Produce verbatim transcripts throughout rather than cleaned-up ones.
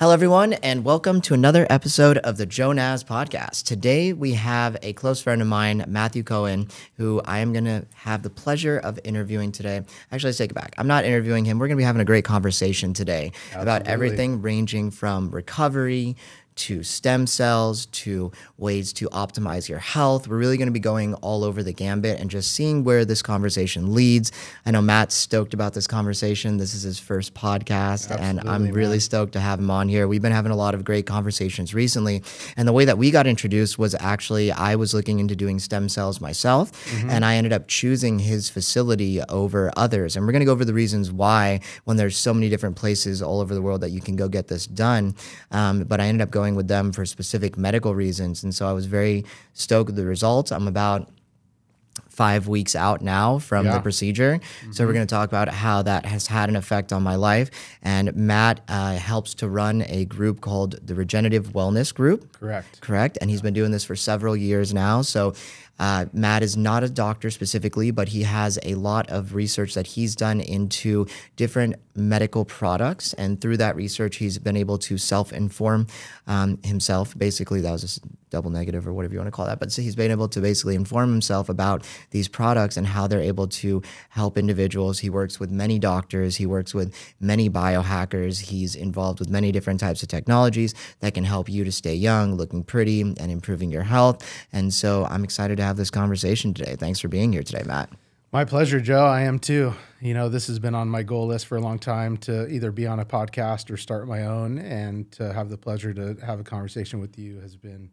Hello, everyone, and welcome to another episode of the Joe Naz podcast. Today, we have a close friend of mine, Matthew Coan, who I am going to have the pleasure of interviewing today. Actually, let's take it back. I'm not interviewing him. We're going to be having a great conversation today Absolutely. about everything ranging from recovery to stem cells, to ways to optimize your health. We're really going to be going all over the gambit and just seeing where this conversation leads. I know Matt's stoked about this conversation. This is his first podcast, Absolutely, and I'm really man. stoked to have him on here. We've been having a lot of great conversations recently, and the way that we got introduced was actually I was looking into doing stem cells myself, mm-hmm. and I ended up choosing his facility over others. And we're going to go over the reasons why when there's so many different places all over the world that you can go get this done. Um, but I ended up going with them for specific medical reasons. And so I was very stoked with the results. I'm about five weeks out now from yeah. the procedure. Mm-hmm. So we're going to talk about how that has had an effect on my life. And Matt uh, helps to run a group called the Regenerative Wellness Group. Correct. Correct. And yeah. he's been doing this for several years now. So Uh, Matt is not a doctor specifically, but he has a lot of research that he's done into different medical products. And through that research, he's been able to self-inform um, himself. Basically, that was a double negative or whatever you want to call that. But so he's been able to basically inform himself about these products and how they're able to help individuals. He works with many doctors. He works with many biohackers. He's involved with many different types of technologies that can help you to stay young, looking pretty, and improving your health. And so I'm excited to have Have this conversation today. Thanks for being here today, Matt. My pleasure, Joe. I am too. You know, this has been on my goal list for a long time to either be on a podcast or start my own, and to have the pleasure to have a conversation with you has been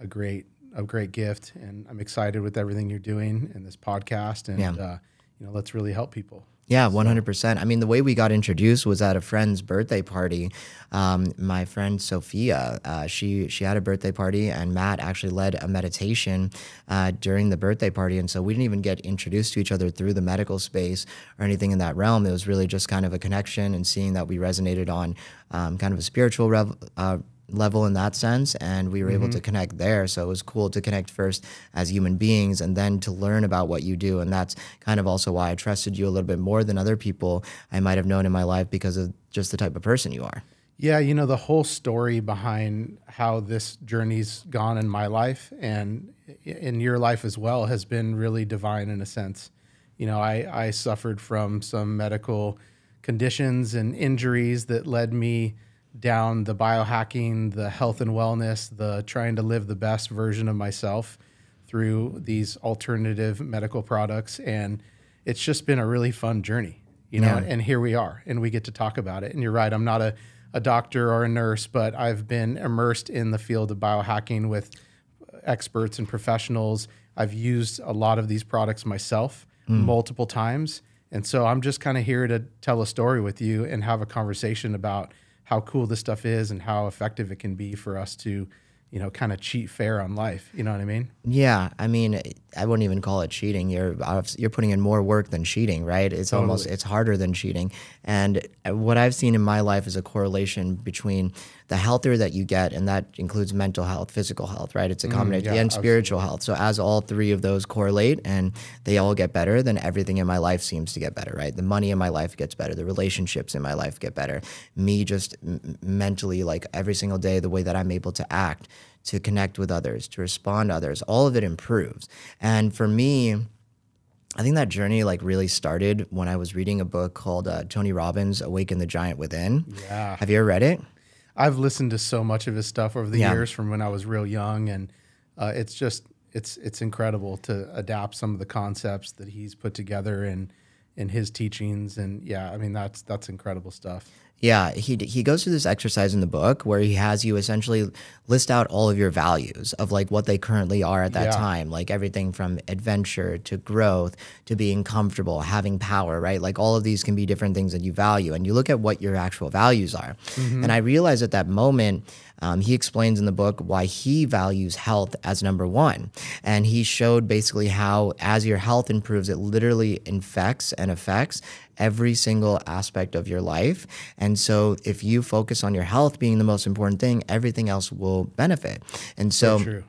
a great, a great gift. And I'm excited with everything you're doing in this podcast, and yeah. uh, you know, let's really help people. Yeah, one hundred percent. I mean, the way we got introduced was at a friend's birthday party. Um, my friend Sophia, uh, she she had a birthday party, and Matt actually led a meditation uh, during the birthday party. And so we didn't even get introduced to each other through the medical space or anything in that realm. It was really just kind of a connection and seeing that we resonated on um, kind of a spiritual rev uh level in that sense, and we were mm-hmm. able to connect there. So it was cool to connect first as human beings and then to learn about what you do. And that's kind of also why I trusted you a little bit more than other people I might have known in my life, because of just the type of person you are. Yeah, you know, the whole story behind how this journey's gone in my life and in your life as well has been really divine in a sense. You know, I, I suffered from some medical conditions and injuries that led me down the biohacking, the health and wellness, the trying to live the best version of myself through these alternative medical products. And it's just been a really fun journey, you know, yeah. and here we are, and we get to talk about it. And you're right, I'm not a, a doctor or a nurse, but I've been immersed in the field of biohacking with experts and professionals. I've used a lot of these products myself mm. multiple times. And so I'm just kind of here to tell a story with you and have a conversation about how cool this stuff is and how effective it can be for us to, you know, kind of cheat fair on life. You know what I mean? Yeah. I mean, I wouldn't even call it cheating. You're, you're putting in more work than cheating, right? It's totally. almost, it's harder than cheating. And what I've seen in my life is a correlation between the healthier that you get, and that includes mental health, physical health, right? It's a combination mm, yeah, and absolutely. spiritual health. So as all three of those correlate and they all get better, then everything in my life seems to get better, right? The money in my life gets better. The relationships in my life get better. Me just m mentally, like every single day, the way that I'm able to act, to connect with others, to respond to others, all of it improves. And for me, I think that journey like really started when I was reading a book called uh, Tony Robbins, Awaken the Giant Within. Yeah. Have you ever read it? I've listened to so much of his stuff over the yeah. years from when I was real young, and uh, it's just it's it's incredible to adapt some of the concepts that he's put together in in his teachings. And yeah, I mean, that's that's incredible stuff. Yeah, he he goes through this exercise in the book where he has you essentially list out all of your values of like what they currently are at that yeah. time, like everything from adventure to growth to being comfortable, having power, right? Like all of these can be different things that you value, and you look at what your actual values are. Mm-hmm. And I realized at that moment, um, he explains in the book why he values health as number one. And he showed basically how as your health improves, it literally infects and affects every single aspect of your life. And so if you focus on your health being the most important thing, everything else will benefit. And so, so true.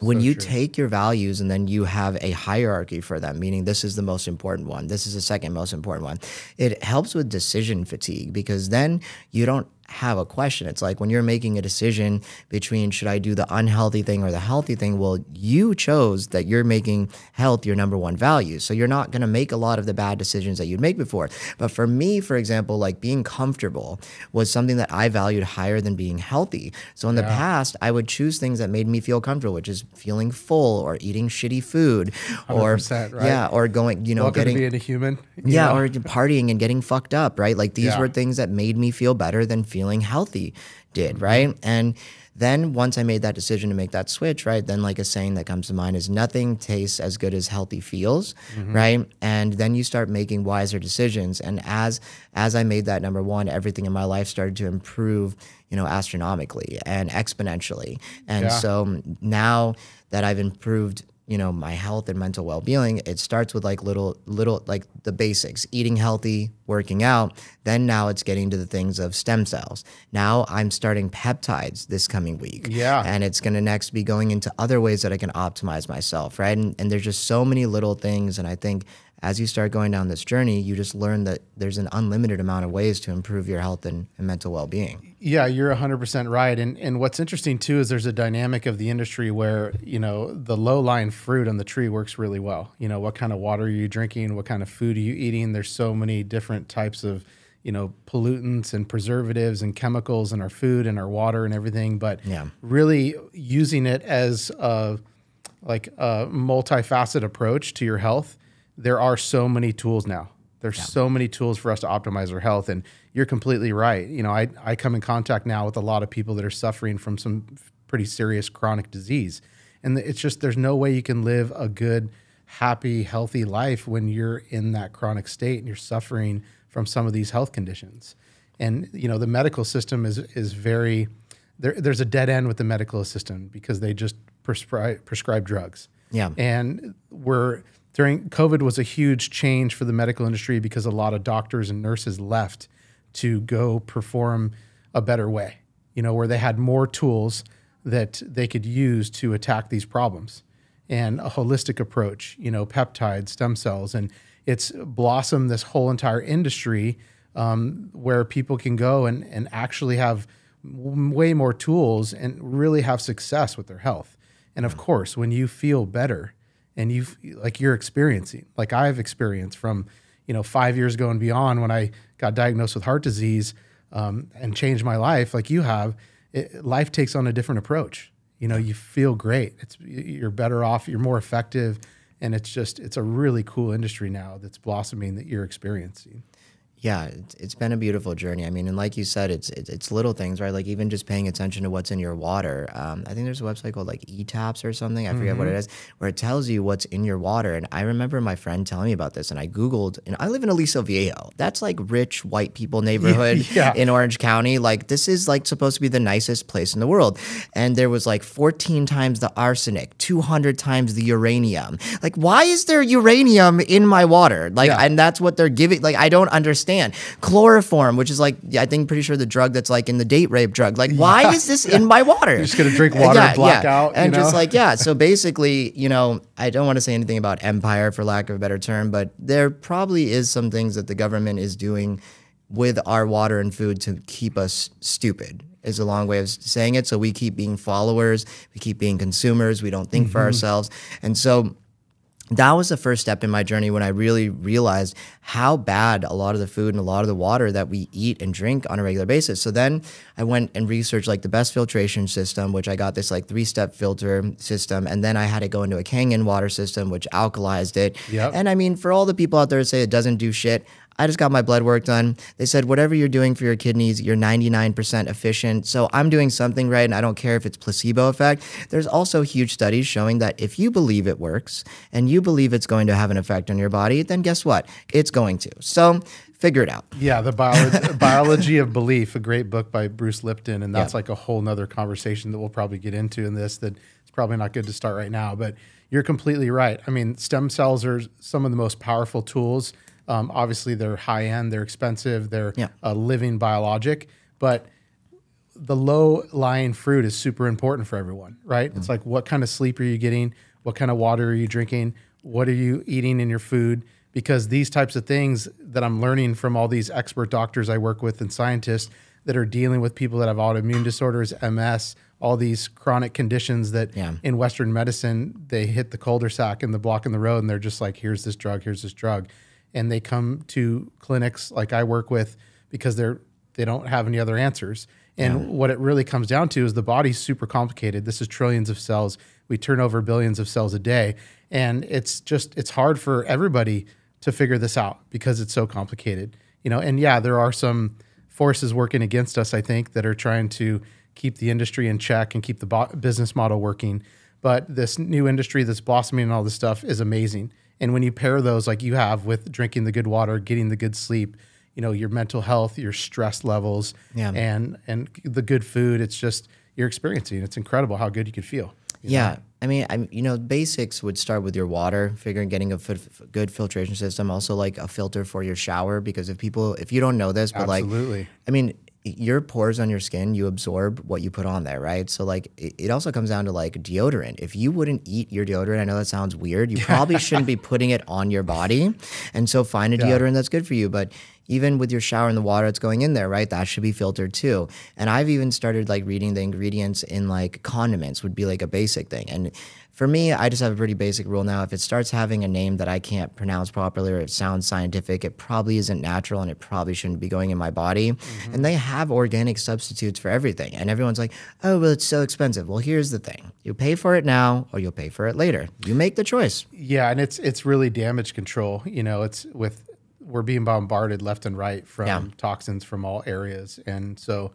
When so you true. take your values and then you have a hierarchy for them, meaning this is the most important one, this is the second most important one, it helps with decision fatigue, because then you don't have a question. It's like when you're making a decision between should I do the unhealthy thing or the healthy thing, well, you chose that you're making health your number one value. So you're not going to make a lot of the bad decisions that you'd make before. But for me, for example, like being comfortable was something that I valued higher than being healthy. So in yeah. the past, I would choose things that made me feel comfortable, which is feeling full or eating shitty food or right? yeah, or going, you know, Welcome getting to being a human, yeah, know? or partying and getting fucked up, right? Like these yeah. were things that made me feel better than feeling feeling healthy did, right? And then once I made that decision to make that switch, right, then like a saying that comes to mind is nothing tastes as good as healthy feels, mm-hmm. right? And then you start making wiser decisions. And as as I made that number one, everything in my life started to improve, you know, astronomically and exponentially. And yeah. so now that I've improved, you know, my health and mental well-being, it starts with like little, little, like the basics, eating healthy, working out. Then now it's getting to the things of stem cells. Now I'm starting peptides this coming week. Yeah. And it's going to next be going into other ways that I can optimize myself, right? And, and there's just so many little things. And I think as you start going down this journey, you just learn that there's an unlimited amount of ways to improve your health and, and mental well-being. Yeah, you're one hundred percent right. And and what's interesting too is there's a dynamic of the industry where, you know, the low-lying fruit on the tree works really well. You know, what kind of water are you drinking? What kind of food are you eating? There's so many different types of, you know, pollutants and preservatives and chemicals in our food and our water and everything. But yeah. really using it as a, like a multifaceted approach to your health. There are so many tools now. There's yeah. so many tools for us to optimize our health. And you're completely right. You know, I, I come in contact now with a lot of people that are suffering from some pretty serious chronic disease. And it's just, there's no way you can live a good, happy, healthy life when you're in that chronic state and you're suffering from some of these health conditions. And, you know, the medical system is, is very, there, there's a dead end with the medical system because they just prescribe, prescribe drugs. Yeah. And we're, During COVID was a huge change for the medical industry because a lot of doctors and nurses left to go perform a better way, you know, where they had more tools that they could use to attack these problems and a holistic approach, you know, peptides, stem cells. And it's blossomed this whole entire industry um, where people can go and, and actually have way more tools and really have success with their health. And of course, when you feel better, and you've like you're experiencing, like I've experienced from, you know, five years ago and beyond when I got diagnosed with heart disease um, and changed my life, like you have, it, life takes on a different approach. You know, you feel great. It's you're better off. You're more effective, and it's just it's a really cool industry now that's blossoming that you're experiencing. Yeah, it's been a beautiful journey. I mean, and like you said, it's it's little things, right? Like even just paying attention to what's in your water. Um, I think there's a website called like E TAPS or something. I forget mm-hmm. what it is, where it tells you what's in your water. And I remember my friend telling me about this, and I Googled, and I live in Aliso Viejo. That's like rich white people neighborhood yeah. in Orange County. Like this is like supposed to be the nicest place in the world. And there was like fourteen times the arsenic, two hundred times the uranium. Like why is there uranium in my water? Like, yeah. and that's what they're giving. Like I don't understand. Chloroform, which is like, I think pretty sure the drug that's like in the date rape drug. Like, why yeah, is this yeah. in my water? You're just going to drink water yeah, and black yeah. out. And you know? Just like, yeah. So basically, you know, I don't want to say anything about empire for lack of a better term, but there probably is some things that the government is doing with our water and food to keep us stupid is a long way of saying it. So we keep being followers. We keep being consumers. We don't think mm-hmm. for ourselves. And so that was the first step in my journey when I really realized how bad a lot of the food and a lot of the water that we eat and drink on a regular basis. So then I went and researched like the best filtration system, which I got this like three-step filter system. And then I had to go into a Kangen water system, which alkalized it. Yep. And I mean, for all the people out there that say it doesn't do shit, I just got my blood work done. They said, whatever you're doing for your kidneys, you're ninety-nine percent efficient. So I'm doing something right, and I don't care if it's placebo effect. There's also huge studies showing that if you believe it works and you believe it's going to have an effect on your body, then guess what? It's going to. So figure it out. Yeah, The Biology, Biology of Belief, a great book by Bruce Lipton, and that's yeah. like a whole nother conversation that we'll probably get into in this that it's probably not good to start right now. But you're completely right. I mean, stem cells are some of the most powerful tools. Um, obviously, they're high-end, they're expensive, they're yeah. a living biologic, but the low-lying fruit is super important for everyone, right? Mm-hmm. It's like, what kind of sleep are you getting? What kind of water are you drinking? What are you eating in your food? Because these types of things that I'm learning from all these expert doctors I work with and scientists, that are dealing with people that have autoimmune disorders, M S, all these chronic conditions that yeah. in Western medicine, they hit the cul-de-sac and the block in the road and they're just like, here's this drug, here's this drug. And they come to clinics like I work with because they're, they don't have any other answers. And yeah. what it really comes down to is the body's super complicated. This is trillions of cells. We turn over billions of cells a day. And it's just, it's hard for everybody to figure this out because it's so complicated, you know? And yeah, there are some forces working against us, I think, that are trying to keep the industry in check and keep the business model working. But this new industry that's blossoming and all this stuff is amazing. And when you pair those like you have with drinking the good water, getting the good sleep, you know, your mental health, your stress levels, yeah. and and the good food, it's just, you're experiencing. It's incredible how good you can feel. Yeah. Know? I mean, I, you know, basics would start with your water, figuring getting a good filtration system, also like a filter for your shower, because if people, if you don't know this, but Absolutely. like, I mean, your pores on your skin, you absorb what you put on there, right? So like, it also comes down to like deodorant. If you wouldn't eat your deodorant, I know that sounds weird, you probably shouldn't be putting it on your body. And so find a deodorant yeah. that's good for you. But even with your shower and the water that's going in there, right, that should be filtered too. And I've even started like reading the ingredients in like condiments would be like a basic thing. And for me, I just have a pretty basic rule now. If it starts having a name that I can't pronounce properly or it sounds scientific, it probably isn't natural and it probably shouldn't be going in my body. Mm-hmm. And they have organic substitutes for everything. And everyone's like, oh, well, it's so expensive. Well, here's the thing. You pay for it now or you'll pay for it later. You make the choice. Yeah, and it's it's really damage control. You know, it's with we're being bombarded left and right from yeah. toxins from all areas. And so,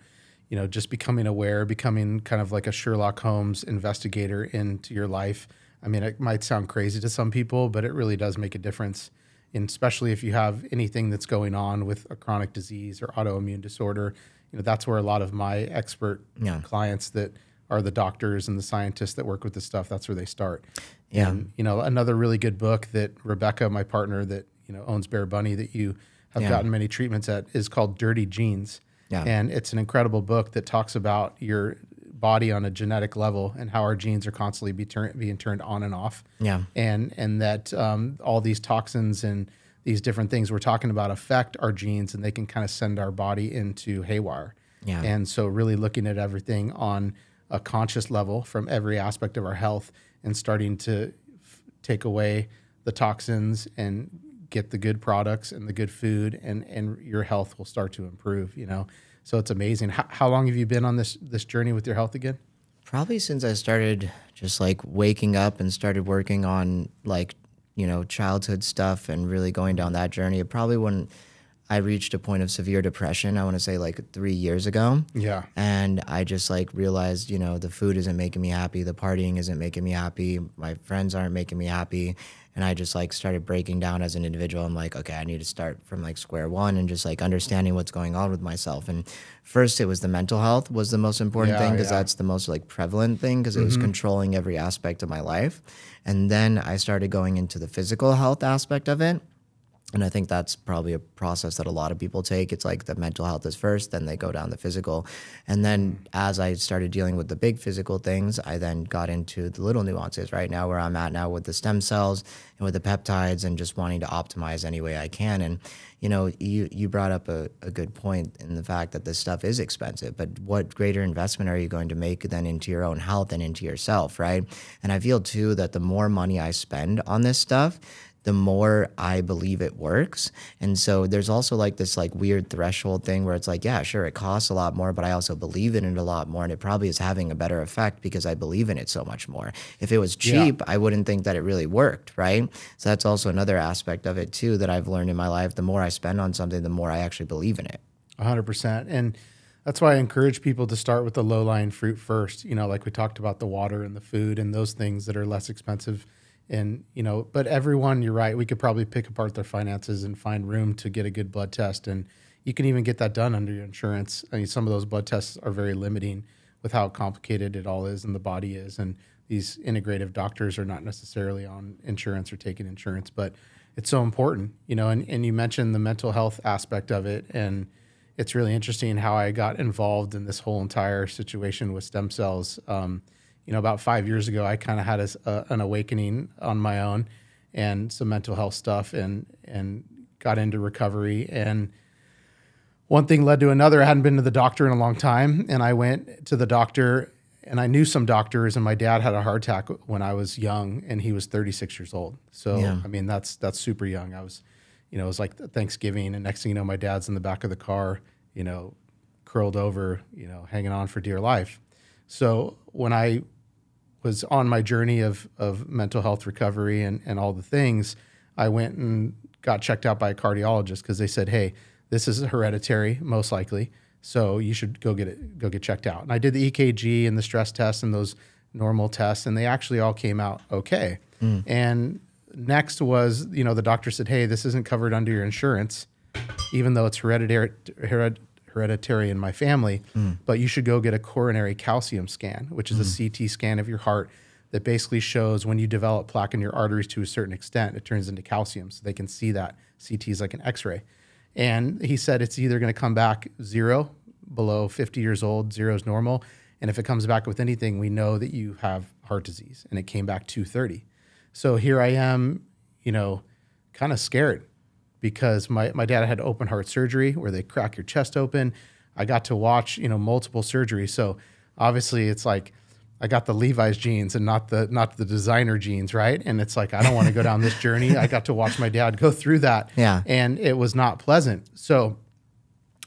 you know, just becoming aware, becoming kind of like a Sherlock Holmes investigator into your life. I mean, it might sound crazy to some people, but it really does make a difference, and especially if you have anything that's going on with a chronic disease or autoimmune disorder. You know, that's where a lot of my expert yeah. clients that are the doctors and the scientists that work with this stuff, that's where they start. Yeah. And, you know, another really good book that Rebecca, my partner that, you know, owns Bear Bunny that you have yeah. gotten many treatments at is called Dirty Genes. Yeah. And it's an incredible book that talks about your body on a genetic level and how our genes are constantly be turn, being turned on and off. Yeah. And, and that um, all these toxins and these different things we're talking about affect our genes, and they can kind of send our body into haywire. Yeah. And so really looking at everything on a conscious level from every aspect of our health and starting to f take away the toxins and get the good products and the good food, and, and your health will start to improve, you know? So it's amazing. How, how long have you been on this, this journey with your health again? Probably since I started just like waking up and started working on like, you know, childhood stuff and really going down that journey. It probably wouldn't, I reached a point of severe depression, I want to say like three years ago. Yeah. And I just like realized, you know, the food isn't making me happy. The partying isn't making me happy. My friends aren't making me happy. And I just like started breaking down as an individual. I'm like, okay, I need to start from like square one and just like understanding what's going on with myself. And first it was the mental health was the most important yeah, thing because yeah. that's the most like prevalent thing because mm-hmm. it was controlling every aspect of my life. And then I started going into the physical health aspect of it. And I think that's probably a process that a lot of people take. It's like the mental health is first, then they go down the physical. And then as I started dealing with the big physical things, I then got into the little nuances right now where I'm at now with the stem cells and with the peptides and just wanting to optimize any way I can. And, you know, you, you brought up a, a good point in the fact that this stuff is expensive, but what greater investment are you going to make then into your own health and into yourself, right? And I feel too that the more money I spend on this stuff, the more I believe it works. And so there's also like this like weird threshold thing where it's like, yeah, sure, it costs a lot more, but I also believe in it a lot more. And it probably is having a better effect because I believe in it so much more. If it was cheap, yeah. I wouldn't think that it really worked, right? So that's also another aspect of it too that I've learned in my life. The more I spend on something, the more I actually believe in it. one hundred percent. And that's why I encourage people to start with the low-lying fruit first. You know, like we talked about the water and the food and those things that are less expensive. And, you know, but everyone, you're right, we could probably pick apart their finances and find room to get a good blood test. And you can even get that done under your insurance. I mean, some of those blood tests are very limiting with how complicated it all is and the body is. And these integrative doctors are not necessarily on insurance or taking insurance, but it's so important, you know, and, and you mentioned the mental health aspect of it. And it's really interesting how I got involved in this whole entire situation with stem cells. Um, You know, about five years ago, I kind of had a, uh, an awakening on my own and some mental health stuff, and and got into recovery. And one thing led to another. I hadn't been to the doctor in a long time, and I went to the doctor, and I knew some doctors, and my dad had a heart attack when I was young, and he was thirty-six years old. So, yeah. I mean, that's that's super young. I was, you know, it was like Thanksgiving, and next thing you know, my dad's in the back of the car, you know, curled over, you know, hanging on for dear life. So when I was on my journey of, of mental health recovery and, and all the things, I went and got checked out by a cardiologist because they said, hey, this is hereditary, most likely. So you should go get it, go get checked out. And I did the E K G and the stress test and those normal tests, and they actually all came out okay. Mm. And next was, you know, the doctor said, hey, this isn't covered under your insurance, even though it's hereditary, hered, hereditary in my family, mm. but you should go get a coronary calcium scan, which is mm. a C T scan of your heart that basically shows when you develop plaque in your arteries to a certain extent, it turns into calcium. So they can see that. C T is like an X-ray. And he said it's either going to come back zero, below fifty years old, zero is normal. And if it comes back with anything, we know that you have heart disease. And it came back two thirty. So here I am, you know, kind of scared because my, my dad had open heart surgery where they crack your chest open. I got to watch, you know, multiple surgeries. So obviously it's like I got the Levi's jeans and not the not the designer jeans, right? And it's like, I don't want to go down this journey. I got to watch my dad go through that. Yeah. And it was not pleasant. So,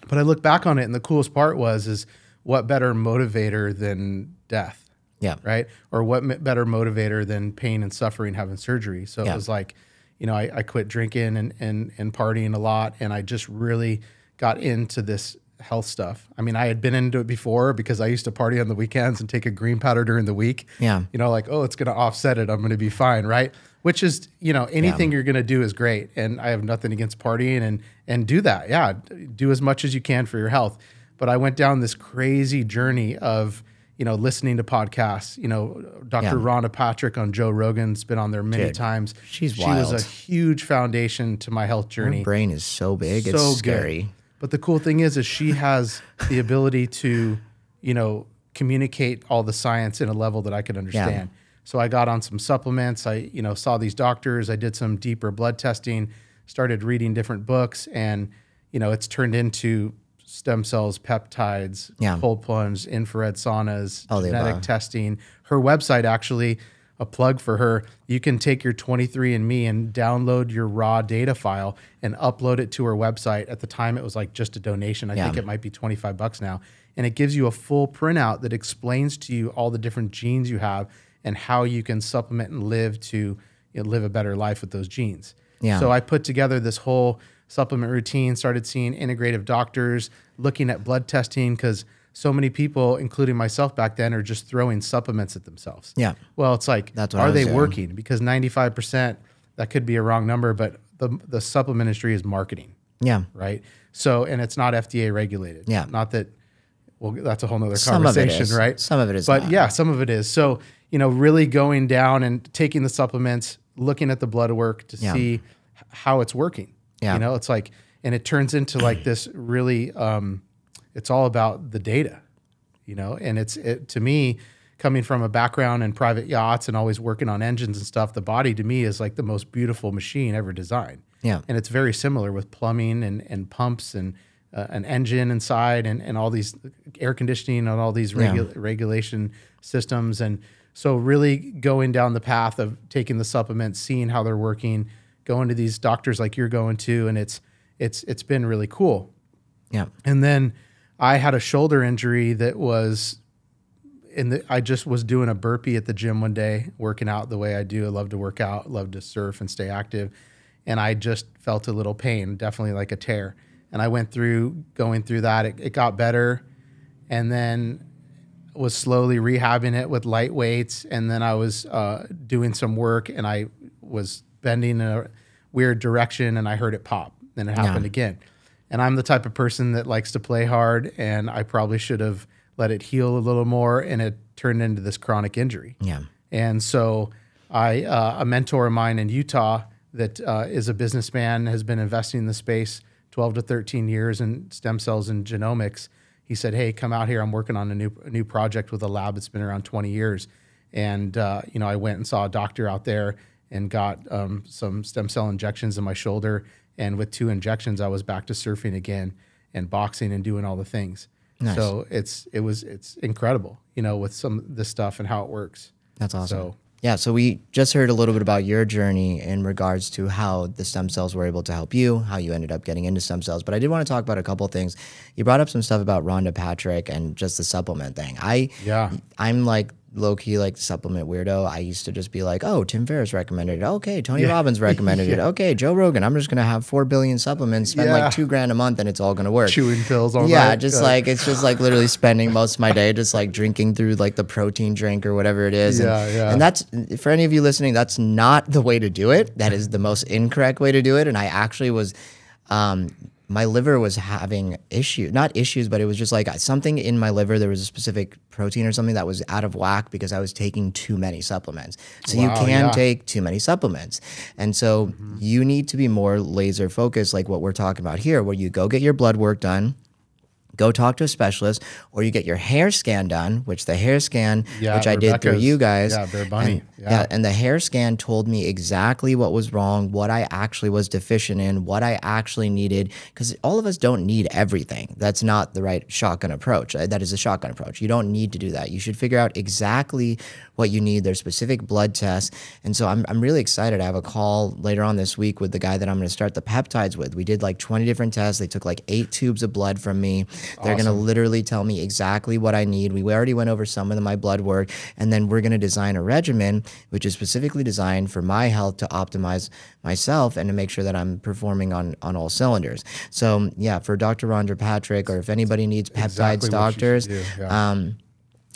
but I look back on it, and the coolest part was, is what better motivator than death? Yeah. Right? Or what better motivator than pain and suffering, having surgery? So yeah. It was like, you know, I, I quit drinking and, and, and partying a lot, and I just really got into this health stuff. I mean, I had been into it before because I used to party on the weekends and take a green powder during the week. Yeah. You know, like, oh, it's going to offset it. I'm going to be fine. Right. Which is, you know, anything yeah. you're going to do is great. And I have nothing against partying and, and do that. Yeah. Do as much as you can for your health. But I went down this crazy journey of, you know, listening to podcasts, you know, Doctor Yeah. Rhonda Patrick on Joe Rogan's been on there many Dude, times. She's she wild. was a huge foundation to my health journey. Her brain is so big. So it's scary. Good. But the cool thing is, is she has the ability to, you know, communicate all the science in a level that I could understand. Yeah. So I got on some supplements. I, you know, saw these doctors. I did some deeper blood testing, started reading different books. And, you know, it's turned into stem cells, peptides, yeah. cold plunge, infrared saunas, all genetic testing. Her website, actually, a plug for her, you can take your twenty-three and me and download your raw data file and upload it to her website. At the time, it was like just a donation. I yeah. think it might be twenty-five bucks now. And it gives you a full printout that explains to you all the different genes you have and how you can supplement and live to you know, live a better life with those genes. Yeah. So I put together this whole supplement routine, started seeing integrative doctors, looking at blood testing, because so many people, including myself back then, are just throwing supplements at themselves. Yeah. Well, it's like, That's what are they doing. working? Because ninety-five percent, that could be a wrong number, but the, the supplement industry is marketing. Yeah. Right? So, and it's not F D A regulated. Yeah. Not that, well, that's a whole nother some conversation, of it is. right? Some of it is But not. yeah, some of it is. So, you know, really going down and taking the supplements, looking at the blood work to yeah. see how it's working. Yeah. You know, it's like, and it turns into like this really... Um, It's all about the data, you know, and it's it, to me, coming from a background in private yachts and always working on engines and stuff, the body to me is like the most beautiful machine ever designed. Yeah. And it's very similar with plumbing and, and pumps and uh, an engine inside and, and all these air conditioning and all these regu yeah. regulation systems. And so really going down the path of taking the supplements, seeing how they're working, going to these doctors like you're going to, and it's it's it's been really cool. Yeah. And then I had a shoulder injury that was in the, I just was doing a burpee at the gym one day, working out the way I do. I love to work out, love to surf and stay active. And I just felt a little pain, definitely like a tear. And I went through, going through that, it, it got better. And then was slowly rehabbing it with light weights. And then I was uh, doing some work and I was bending in a weird direction and I heard it pop. And it happened yeah. again. And I'm the type of person that likes to play hard, and I probably should have let it heal a little more, and it turned into this chronic injury. Yeah. And so I, uh, a mentor of mine in Utah that uh, is a businessman, has been investing in the space twelve to thirteen years in stem cells and genomics. He said, hey, come out here. I'm working on a new, a new project with a lab that's been around twenty years. And uh, you know, I went and saw a doctor out there and got um, some stem cell injections in my shoulder. And with two injections, I was back to surfing again. and boxing and doing all the things. Nice. So it's it was it's incredible, you know, with some of this stuff and how it works. That's awesome. So, yeah, so we just heard a little bit about your journey in regards to how the stem cells were able to help you, how you ended up getting into stem cells. But I did want to talk about a couple of things. You brought up some stuff about Rhonda Patrick and just the supplement thing. I, yeah. I'm like low-key like supplement weirdo. I used to just be like, oh, Tim Ferriss recommended it. Okay, Tony yeah. Robbins recommended yeah. it. Okay, Joe Rogan. I'm just going to have four billion supplements, spend yeah. like two grand a month, and it's all going to work. Chewing pills all yeah, night. Yeah, just uh, like it's just like literally spending most of my day just like drinking through like the protein drink or whatever it is. Yeah, and, yeah. and that's, for any of you listening, that's not the way to do it. That is the most incorrect way to do it. And I actually was... Um, my liver was having issues, not issues, but it was just like something in my liver. There was a specific protein or something that was out of whack because I was taking too many supplements. So wow, you can yeah. take too many supplements. And so mm-hmm. you need to be more laser focused, like what we're talking about here, where you go get your blood work done, go talk to a specialist, or you get your hair scan done, which the hair scan, yeah, which I Rebecca's, did through you guys. Yeah, Bear Bunny. And, yeah. yeah, and the hair scan told me exactly what was wrong, what I actually was deficient in, what I actually needed, because all of us don't need everything. That's not the right shotgun approach. That is a shotgun approach. You don't need to do that. You should figure out exactly what you need, their specific blood tests. And so I'm, I'm really excited. I have a call later on this week with the guy that I'm going to start the peptides with. We did like twenty different tests. They took like eight tubes of blood from me. They're awesome. Going to literally tell me exactly what I need. We already went over some of the, my blood work, and then we're going to design a regimen which is specifically designed for my health to optimize myself and to make sure that I'm performing on, on all cylinders. So yeah, for Doctor Rhonda Patrick, or if anybody needs exactly peptides doctors, yeah. um,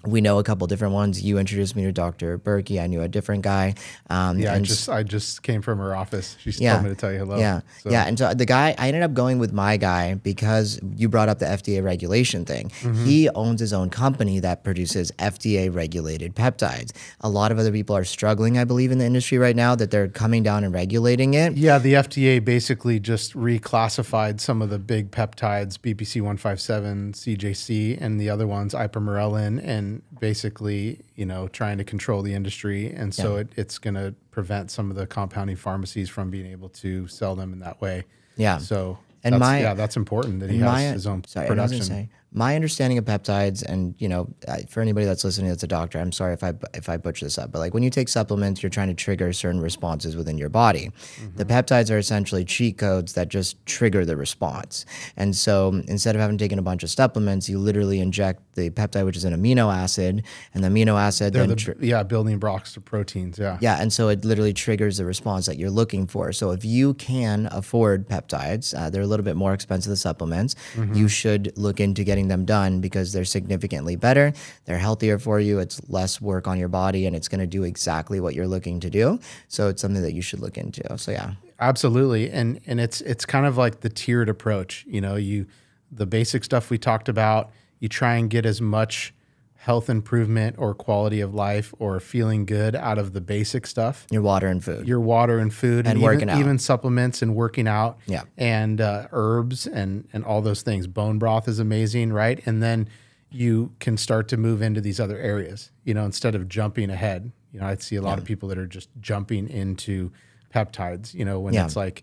we know a couple different ones. You introduced me to Doctor Berkey. I knew a different guy. Um, yeah, and I just I just came from her office. She yeah, told me to tell you hello. Yeah, so. yeah. And so the guy, I ended up going with my guy because you brought up the F D A regulation thing. Mm-hmm. He owns his own company that produces F D A-regulated peptides. A lot of other people are struggling, I believe, in the industry right now that they're coming down and regulating it. Yeah, the F D A basically just reclassified some of the big peptides, B P C one fifty-seven, C J C, and the other ones, Ipamorelin, and basically, you know, trying to control the industry. And so yeah. it, it's going to prevent some of the compounding pharmacies from being able to sell them in that way. Yeah. So and that's, my, yeah, that's important that he my, has his own sorry, production. Say, my understanding of peptides, and, you know, for anybody that's listening that's a doctor, I'm sorry if I, if I butcher this up, but like when you take supplements, you're trying to trigger certain responses within your body. Mm-hmm. The peptides are essentially cheat codes that just trigger the response. And so instead of having taken a bunch of supplements, you literally inject the peptide, which is an amino acid, and the amino acid They're then the, yeah building blocks to proteins. Yeah yeah and so it literally triggers the response that you're looking for. So if you can afford peptides, uh, they're a little bit more expensive than supplements. Mm-hmm. You should look into getting them done because they're significantly better, they're healthier for you, it's less work on your body, and it's going to do exactly what you're looking to do. So it's something that you should look into. So yeah, absolutely. And and it's it's kind of like the tiered approach. You know, you the basic stuff we talked about, you try and get as much health improvement or quality of life or feeling good out of the basic stuff. Your water and food. Your water and food. And, and working even, out. Even supplements and working out. Yeah. And uh, herbs and, and all those things. Bone broth is amazing, right? And then you can start to move into these other areas, you know, instead of jumping ahead. You know, I see a lot yeah. of people that are just jumping into peptides, you know, when yeah. it's like,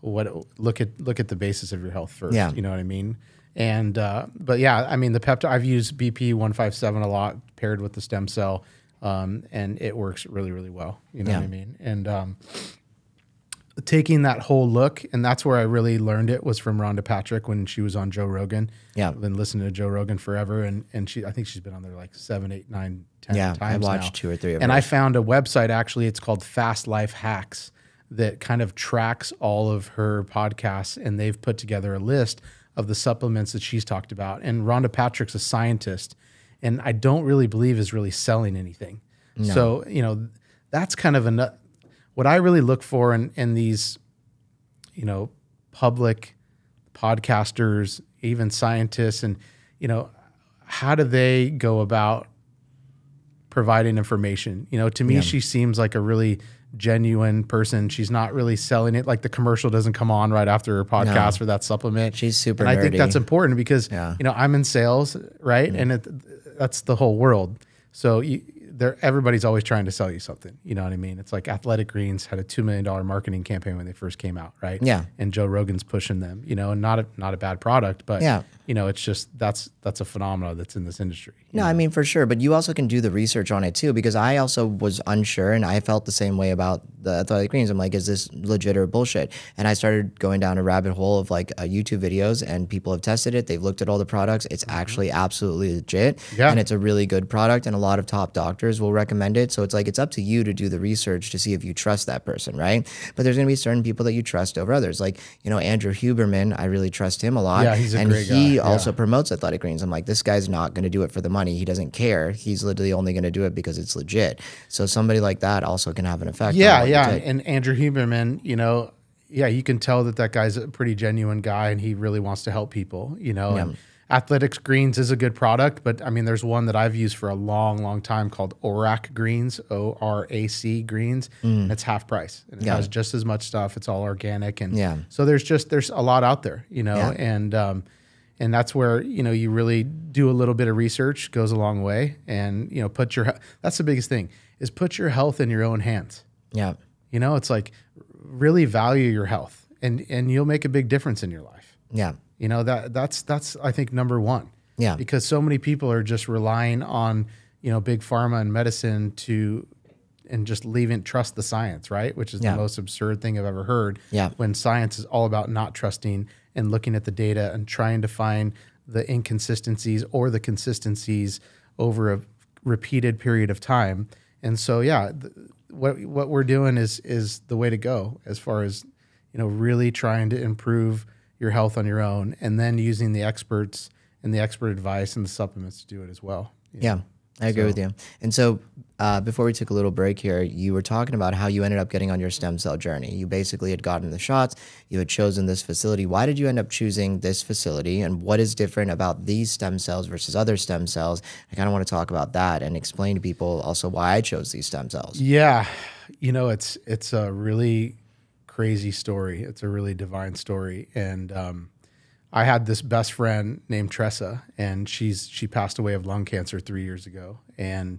what? look at look at the basis of your health first, yeah. you know what I mean? And, uh, but yeah, I mean, the peptide, I've used B P one fifty-seven a lot paired with the stem cell, um, and it works really, really well. You know yeah. what I mean? And, um, taking that whole look, and that's where I really learned it was from Rhonda Patrick when she was on Joe Rogan. Yeah. I've been listening to Joe Rogan forever. And, and she, I think she's been on there like seven, eight, nine, ten yeah, times now. Yeah, I watched now. two or three of them. And I found a website, actually, it's called Fast Life Hacks, that kind of tracks all of her podcasts, and they've put together a list of the supplements that she's talked about. And Rhonda Patrick's a scientist, and I don't really believe is really selling anything. No. So, you know, that's kind of an, what I really look for in, in these, you know, public podcasters, even scientists, and, you know, how do they go about providing information? You know, to me, yeah. she seems like a really genuine person. She's not really selling it. Like the commercial doesn't come on right after her podcast no. for that supplement. She's super. And I nerdy. think that's important because yeah. you know, I'm in sales, right? Yeah. And it, that's the whole world. So you, they're, everybody's always trying to sell you something. You know what I mean? It's like Athletic Greens had a two million dollar marketing campaign when they first came out, right? Yeah. And Joe Rogan's pushing them, you know, and not a, not a bad product, but, yeah. you know, it's just, that's, that's a phenomenon that's in this industry. No, know? I mean, for sure. But you also can do the research on it too, because I also was unsure and I felt the same way about the Athletic Greens. I'm like, is this legit or bullshit? And I started going down a rabbit hole of like uh, YouTube videos, and people have tested it. They've looked at all the products. It's mm-hmm. actually absolutely legit. Yeah. And it's a really good product, and a lot of top doctors will recommend it. So it's like, it's up to you to do the research to see if you trust that person, right? But there's going to be certain people that you trust over others. Like, you know, Andrew Huberman, I really trust him a lot. Yeah, he's a and great he guy. also yeah. promotes Athletic Greens. I'm like, this guy's not going to do it for the money. He doesn't care. He's literally only going to do it because it's legit. So somebody like that also can have an effect. Yeah, yeah. And Andrew Huberman, you know, yeah, you can tell that that guy's a pretty genuine guy and he really wants to help people, you know. Yeah. And Athletic Greens is a good product, but I mean, there's one that I've used for a long, long time called Orac Greens, O R A C Greens, mm. and it's half price. And it yeah. has just as much stuff. It's all organic, and yeah. so there's just there's a lot out there, you know, yeah. and um, and that's where you know you really do a little bit of research, goes a long way, and you know put your that's the biggest thing is put your health in your own hands. Yeah, you know, it's like really value your health, and and you'll make a big difference in your life. Yeah. You know, that that's that's I think number one. Yeah. Because so many people are just relying on, you know, big pharma and medicine to and just leaving trust the science, right? Which is yeah. the most absurd thing I've ever heard. Yeah. When science is all about not trusting and looking at the data and trying to find the inconsistencies or the consistencies over a repeated period of time. And so yeah, th what what we're doing is is the way to go as far as, you know, really trying to improve your health on your own, and then using the experts and the expert advice and the supplements to do it as well. Yeah, know? I agree so. with you. And so uh, before we took a little break here, you were talking about how you ended up getting on your stem cell journey. You basically had gotten the shots, you had chosen this facility. Why did you end up choosing this facility, and what is different about these stem cells versus other stem cells? I kind of want to talk about that and explain to people also why I chose these stem cells. Yeah, you know, it's, it's a really crazy story. It's a really divine story. And um, I had this best friend named Tressa, and she's she passed away of lung cancer three years ago. And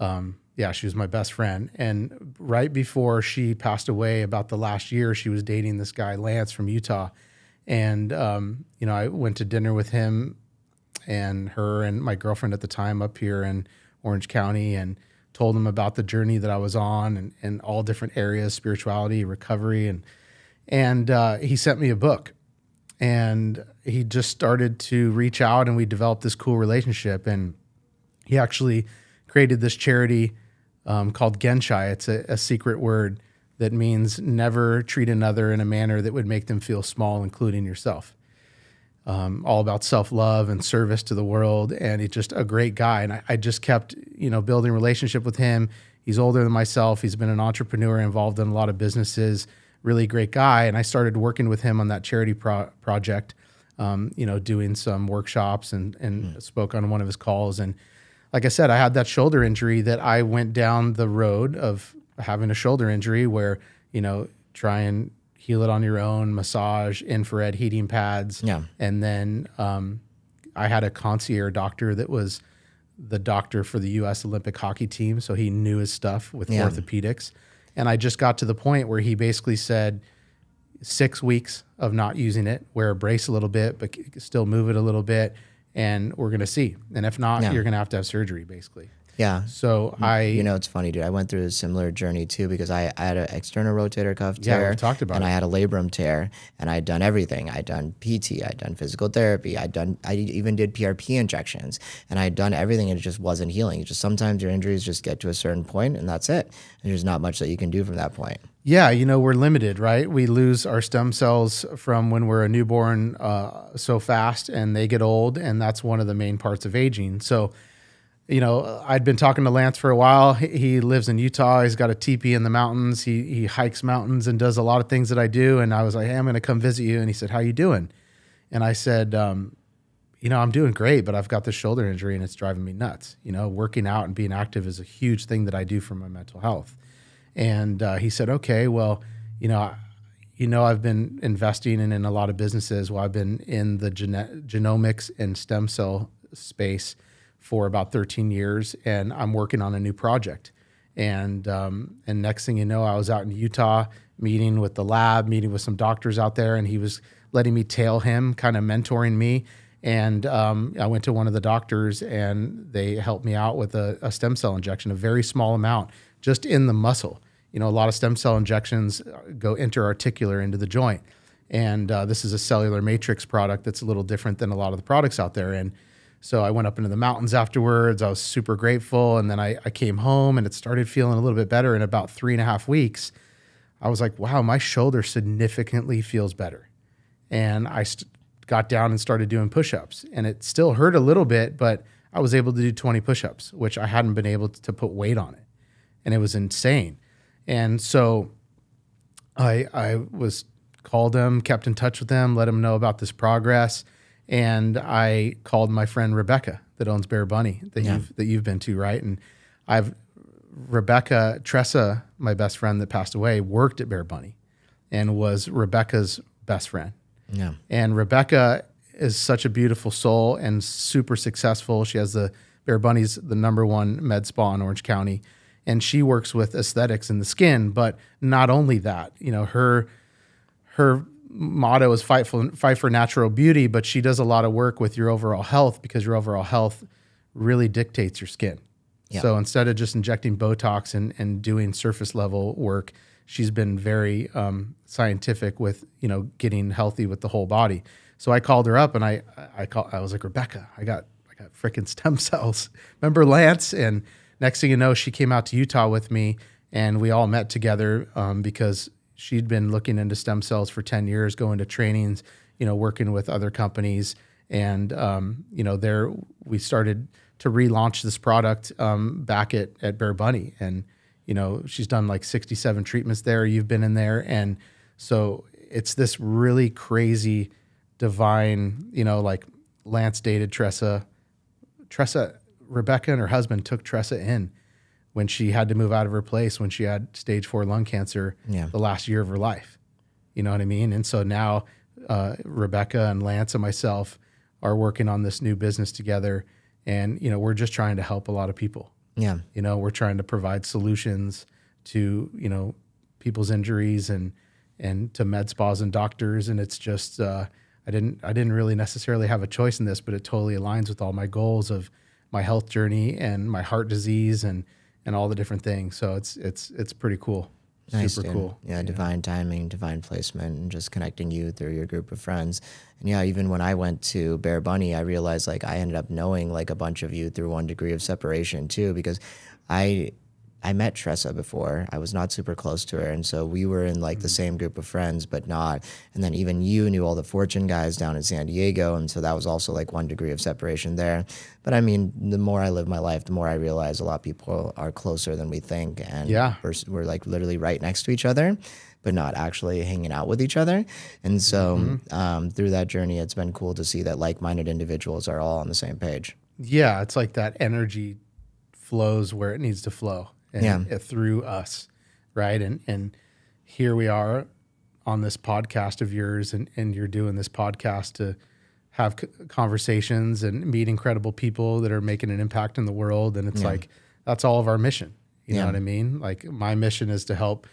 um, yeah, she was my best friend. And right before she passed away, about the last year, she was dating this guy Lance from Utah. And um, you know, I went to dinner with him and her and my girlfriend at the time up here in Orange County, and told him about the journey that I was on, and, and all different areas, spirituality, recovery. And, and uh, he sent me a book, and he just started to reach out, and we developed this cool relationship. And he actually created this charity um, called Genshai. It's a, a secret word that means never treat another in a manner that would make them feel small, including yourself. Um, all about self-love and service to the world. And he's just a great guy. And I, I just kept, you know, building a relationship with him. He's older than myself. He's been an entrepreneur, involved in a lot of businesses, really great guy. And I started working with him on that charity pro project, um, you know, doing some workshops, and, and mm. spoke on one of his calls. And like I said, I had that shoulder injury that I went down the road of having a shoulder injury where, you know, try and heal it on your own, massage, infrared heating pads. Yeah. And then um, I had a concierge doctor that was the doctor for the U S Olympic hockey team. So he knew his stuff with yeah. orthopedics. And I just got to the point where he basically said six weeks of not using it, wear a brace a little bit, but still move it a little bit. And we're going to see. And if not, yeah. you're going to have to have surgery basically. Yeah. So I... You know, it's funny, dude. I went through a similar journey, too, because I, I had an external rotator cuff tear. Yeah, we talked about and it. And I had a labrum tear, and I had done everything. I had done P T. I had done physical therapy. I had done... I even did P R P injections, and I had done everything, and it just wasn't healing. It's just sometimes your injuries just get to a certain point, and that's it. And there's not much that you can do from that point. Yeah, you know, we're limited, right? We lose our stem cells from when we're a newborn uh, so fast, and they get old, and that's one of the main parts of aging. So... You know, I'd been talking to Lance for a while. He lives in Utah. He's got a teepee in the mountains. He, he hikes mountains and does a lot of things that I do. And I was like, hey, I'm going to come visit you. And he said, how you doing? And I said, um, you know, I'm doing great, but I've got this shoulder injury and it's driving me nuts. You know, working out and being active is a huge thing that I do for my mental health. And uh, he said, okay, well, you know, I, you know, I've been investing in, in a lot of businesses. Well, I've been in the gene genomics and stem cell space for about thirteen years, and I'm working on a new project. And, um, and next thing you know, I was out in Utah meeting with the lab, meeting with some doctors out there, and he was letting me tail him, kind of mentoring me. And um, I went to one of the doctors, and they helped me out with a, a stem cell injection, a very small amount, just in the muscle. You know, a lot of stem cell injections go interarticular into the joint. And uh, this is a cellular matrix product that's a little different than a lot of the products out there. And so I went up into the mountains afterwards. I was super grateful. And then I, I came home, and it started feeling a little bit better. In about three and a half weeks, I was like, wow, my shoulder significantly feels better. And I st got down and started doing push-ups. And it still hurt a little bit, but I was able to do twenty push-ups, which I hadn't been able to put weight on it. And it was insane. And so I, I was called them, kept in touch with them, let them know about this progress. And I called my friend Rebecca, that owns Bear Bunny, that, yeah. you've, that you've been to, right? And I've Rebecca, Tressa, my best friend that passed away, worked at Bear Bunny and was Rebecca's best friend. Yeah. And Rebecca is such a beautiful soul and super successful. She has the Bear Bunny's the number one med spa in Orange County. And she works with aesthetics in the skin, but not only that, you know, her her motto is fight for, fight for natural beauty, but she does a lot of work with your overall health, because your overall health really dictates your skin. Yeah. So instead of just injecting Botox and, and doing surface level work, she's been very um, scientific with, you know, getting healthy with the whole body. So I called her up, and I I, call, I was like, Rebecca, I got, I got frickin' stem cells. Remember Lance? And next thing you know, she came out to Utah with me, and we all met together um, because she'd been looking into stem cells for ten years, going to trainings, you know, working with other companies. And, um, you know, there we started to relaunch this product um, back at, at Bear Bunny. And, you know, she's done like sixty-seven treatments there. You've been in there. And so it's this really crazy divine, you know, like Lance dated Tressa. Tressa, Rebecca and her husband took Tressa in when she had to move out of her place, when she had stage four lung cancer, yeah. the last year of her life. You know what I mean? And so now uh, Rebecca and Lance and myself are working on this new business together. And, you know, we're just trying to help a lot of people. Yeah. You know, we're trying to provide solutions to, you know, people's injuries and, and to med spas and doctors. And it's just, uh, I didn't, I didn't really necessarily have a choice in this, but it totally aligns with all my goals of my health journey and my heart disease and, and all the different things. So it's, it's, it's pretty cool. Nice, super dude. Cool. Yeah, divine yeah. timing, divine placement, and just connecting you through your group of friends. And yeah, even when I went to Bear Bunny, I realized like I ended up knowing like a bunch of you through one degree of separation too, because I I met Tressa before. I was not super close to her, and so we were in like mm-hmm. the same group of friends, but not. And then even you knew all the Fortune guys down in San Diego, and so that was also like one degree of separation there. But I mean, the more I live my life, the more I realize a lot of people are closer than we think, and yeah. we're, we're like literally right next to each other, but not actually hanging out with each other. And so mm-hmm. um, through that journey, it's been cool to see that like-minded individuals are all on the same page. Yeah, it's like that energy flows where it needs to flow. And yeah. through us, right? And and here we are on this podcast of yours, and, and you're doing this podcast to have conversations and meet incredible people that are making an impact in the world. And it's yeah. like, that's all of our mission. You yeah. know what I mean? Like my mission is to help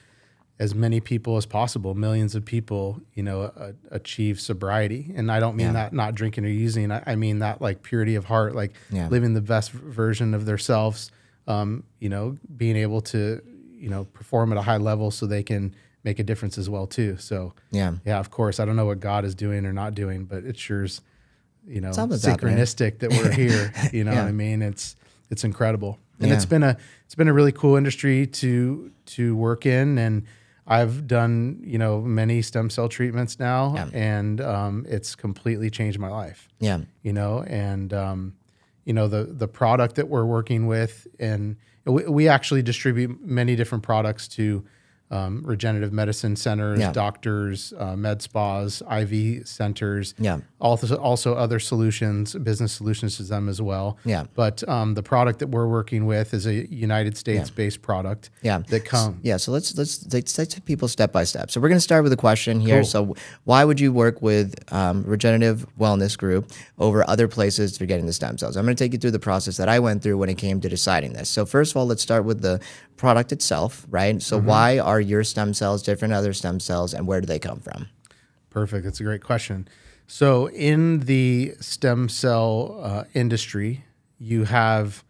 as many people as possible, millions of people, you know, uh, achieve sobriety. And I don't mean yeah. that not drinking or using. I, I mean that like purity of heart, like yeah. living the best version of themselves. Um, you know, being able to, you know, perform at a high level so they can make a difference as well too. So yeah, yeah, of course, I don't know what God is doing or not doing, but it sure's, you know, synchronistic that we're here. You know yeah. what I mean? It's, it's incredible. And yeah. it's been a, it's been a really cool industry to, to work in. And I've done, you know, many stem cell treatments now yeah. and, um, it's completely changed my life. Yeah. You know, and, um, you know, the, the product that we're working with, and we, we actually distribute many different products to um, regenerative medicine centers, yeah. doctors, uh, med spas, I V centers, yeah. also, also other solutions, business solutions to them as well. Yeah. But um, the product that we're working with is a United States-based yeah. product yeah. that comes. Yeah, so let's, let's, let's take people step by step. So we're going to start with a question here. Cool. So why would you work with um, Regenerative Wellness Group over other places for getting the stem cells? I'm going to take you through the process that I went through when it came to deciding this. So first of all, let's start with the product itself, right? So mm-hmm. why are your stem cells different than other stem cells, and where do they come from? Perfect. That's a great question. So in the stem cell uh, industry, you have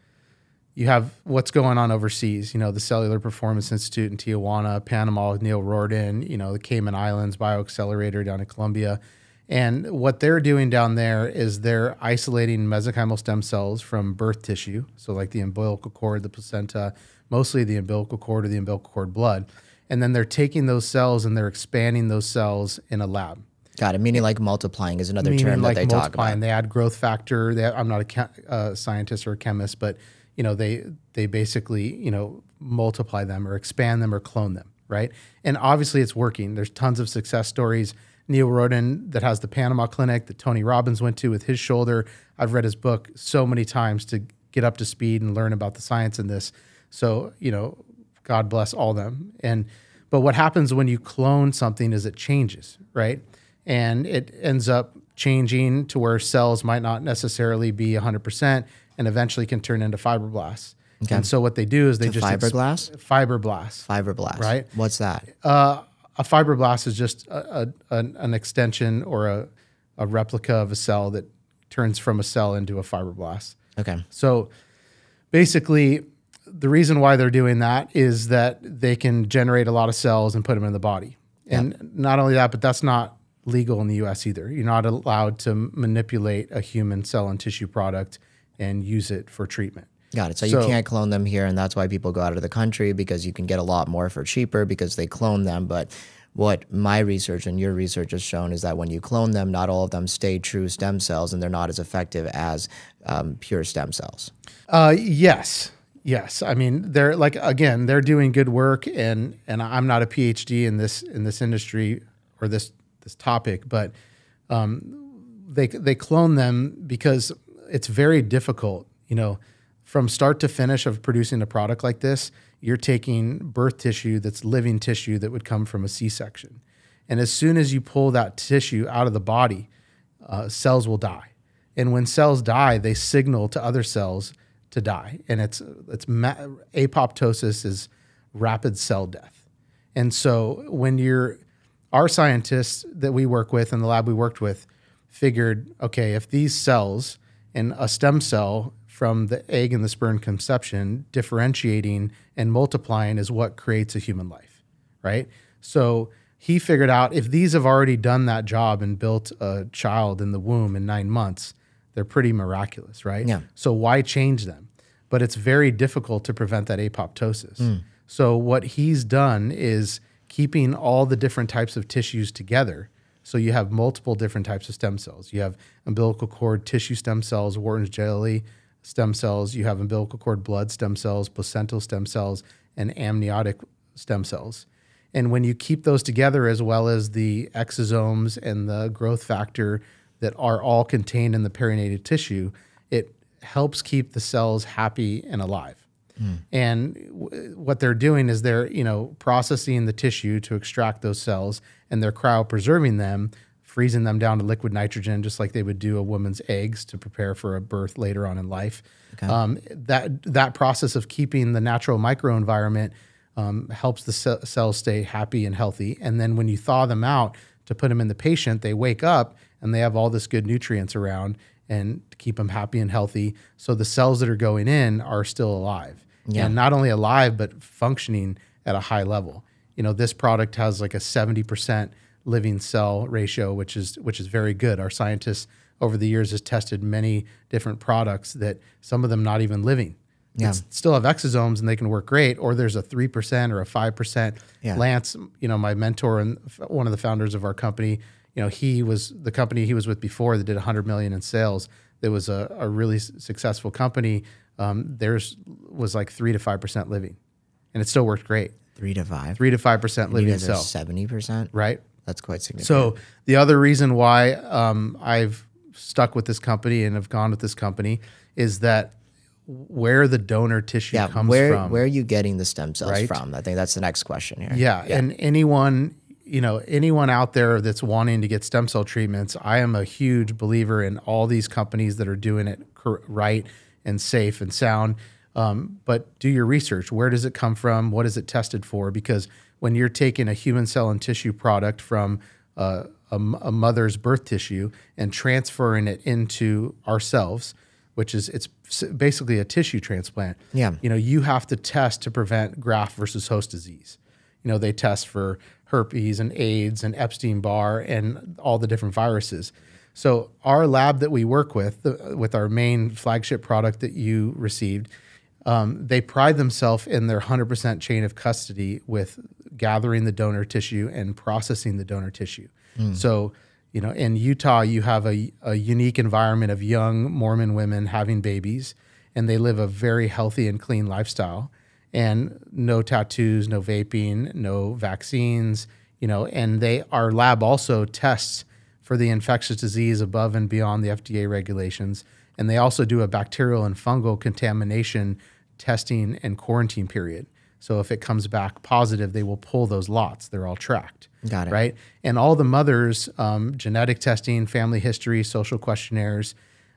you have what's going on overseas. You know, the Cellular Performance Institute in Tijuana, Panama with Neil Rorden, you know, the Cayman Islands Bioaccelerator down in Colombia. And what they're doing down there is they're isolating mesenchymal stem cells from birth tissue, so like the umbilical cord, the placenta, mostly the umbilical cord or the umbilical cord blood. And then they're taking those cells and they're expanding those cells in a lab. Got it. Meaning like multiplying is another term that they talk about. They add growth factor. They, I'm not a uh, scientist or a chemist, but you know they they basically you know multiply them or expand them or clone them, right? And obviously it's working. There's tons of success stories. Neil Rorden that has the Panama clinic that Tony Robbins went to with his shoulder. I've read his book so many times to get up to speed and learn about the science in this. So, you know, God bless all them. And, but what happens when you clone something is it changes, right? And it ends up changing to where cells might not necessarily be one hundred percent and eventually can turn into fibroblasts. Okay. And so what they do is they just- Fibroblasts? Fibroblasts. Fibroblasts. Right? What's that? Uh, A fibroblast is just a, a, an extension or a, a replica of a cell that turns from a cell into a fibroblast. Okay. So basically, the reason why they're doing that is that they can generate a lot of cells and put them in the body. And yep. not only that, but that's not legal in the U S either. You're not allowed to manipulate a human cell and tissue product and use it for treatment. Got it. So, so you can't clone them here, and that's why people go out of the country, because you can get a lot more for cheaper because they clone them. But what my research and your research has shown is that when you clone them, not all of them stay true stem cells, and they're not as effective as um, pure stem cells. Uh, yes. Yes. I mean, they're like, again, they're doing good work, and and I'm not a PhD in this in this industry or this this topic, but um, they, they clone them because it's very difficult, you know, from start to finish of producing a product like this. You're taking birth tissue that's living tissue that would come from a C section. And as soon as you pull that tissue out of the body, uh, cells will die. And when cells die, they signal to other cells to die. And it's, it's ma- apoptosis is rapid cell death. And so when you're, our scientists that we work with in the lab we worked with figured, okay, if these cells and a stem cell from the egg and the sperm conception, differentiating and multiplying is what creates a human life, right? So he figured out if these have already done that job and built a child in the womb in nine months, they're pretty miraculous, right? Yeah. So why change them? But it's very difficult to prevent that apoptosis. Mm. So what he's done is keeping all the different types of tissues together. So you have multiple different types of stem cells. You have umbilical cord tissue stem cells, Wharton's jelly stem cells, you have umbilical cord blood stem cells, placental stem cells, and amniotic stem cells. And when you keep those together, as well as the exosomes and the growth factor that are all contained in the perinated tissue, it helps keep the cells happy and alive. Mm. And w what they're doing is they're, you know, processing the tissue to extract those cells, and they're cryopreserving them, freezing them down to liquid nitrogen, just like they would do a woman's eggs to prepare for a birth later on in life. Okay. Um, that, that process of keeping the natural microenvironment um, helps the ce cells stay happy and healthy. And then when you thaw them out to put them in the patient, they wake up and they have all this good nutrients around and to keep them happy and healthy. So the cells that are going in are still alive. Yeah. And not only alive, but functioning at a high level. You know, this product has like a seventy percent living cell ratio, which is which is very good. Our scientists over the years has tested many different products that some of them not even living. Yeah. They still have exosomes and they can work great, or there's a three percent or a five percent. Yeah. Lance, you know, my mentor and one of the founders of our company, you know, he was, the company he was with before that did one hundred million in sales, that was a, a really successful company, um, theirs was like three to five percent living, and it still worked great. Three to five. Three to five percent living cell. Seventy percent. Right. That's quite significant. So the other reason why um, I've stuck with this company and have gone with this company is that where the donor tissue yeah, comes where, from. Where are you getting the stem cells right? from? I think that's the next question here. Yeah, yeah. And anyone, you know, anyone out there that's wanting to get stem cell treatments, I am a huge believer in all these companies that are doing it right and safe and sound. Um, but do your research. Where does it come from? What is it tested for? Because when you're taking a human cell and tissue product from uh, a, a mother's birth tissue and transferring it into ourselves, which is it's basically a tissue transplant. Yeah. You know, you have to test to prevent graft versus host disease. You know, they test for herpes and AIDS and Epstein-Barr and all the different viruses. So our lab that we work with, with our main flagship product that you received, um, they pride themselves in their one hundred percent chain of custody with gathering the donor tissue and processing the donor tissue. Mm. So, you know, in Utah, you have a, a unique environment of young Mormon women having babies, and they live a very healthy and clean lifestyle, and no tattoos, no vaping, no vaccines, you know, and they, our lab also tests for the infectious disease above and beyond the F D A regulations. And they also do a bacterial and fungal contamination testing and quarantine period. So if it comes back positive, they will pull those lots. They're all tracked. Got it. Right? And all the mothers, um, genetic testing, family history, social questionnaires,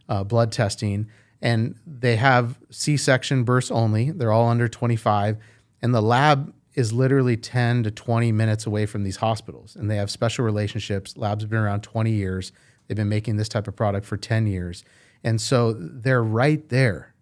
uh, blood testing, and they have C section births only. They're all under twenty-five. And the lab is literally ten to twenty minutes away from these hospitals. And they have special relationships. Labs have been around twenty years. They've been making this type of product for ten years. And so they're right there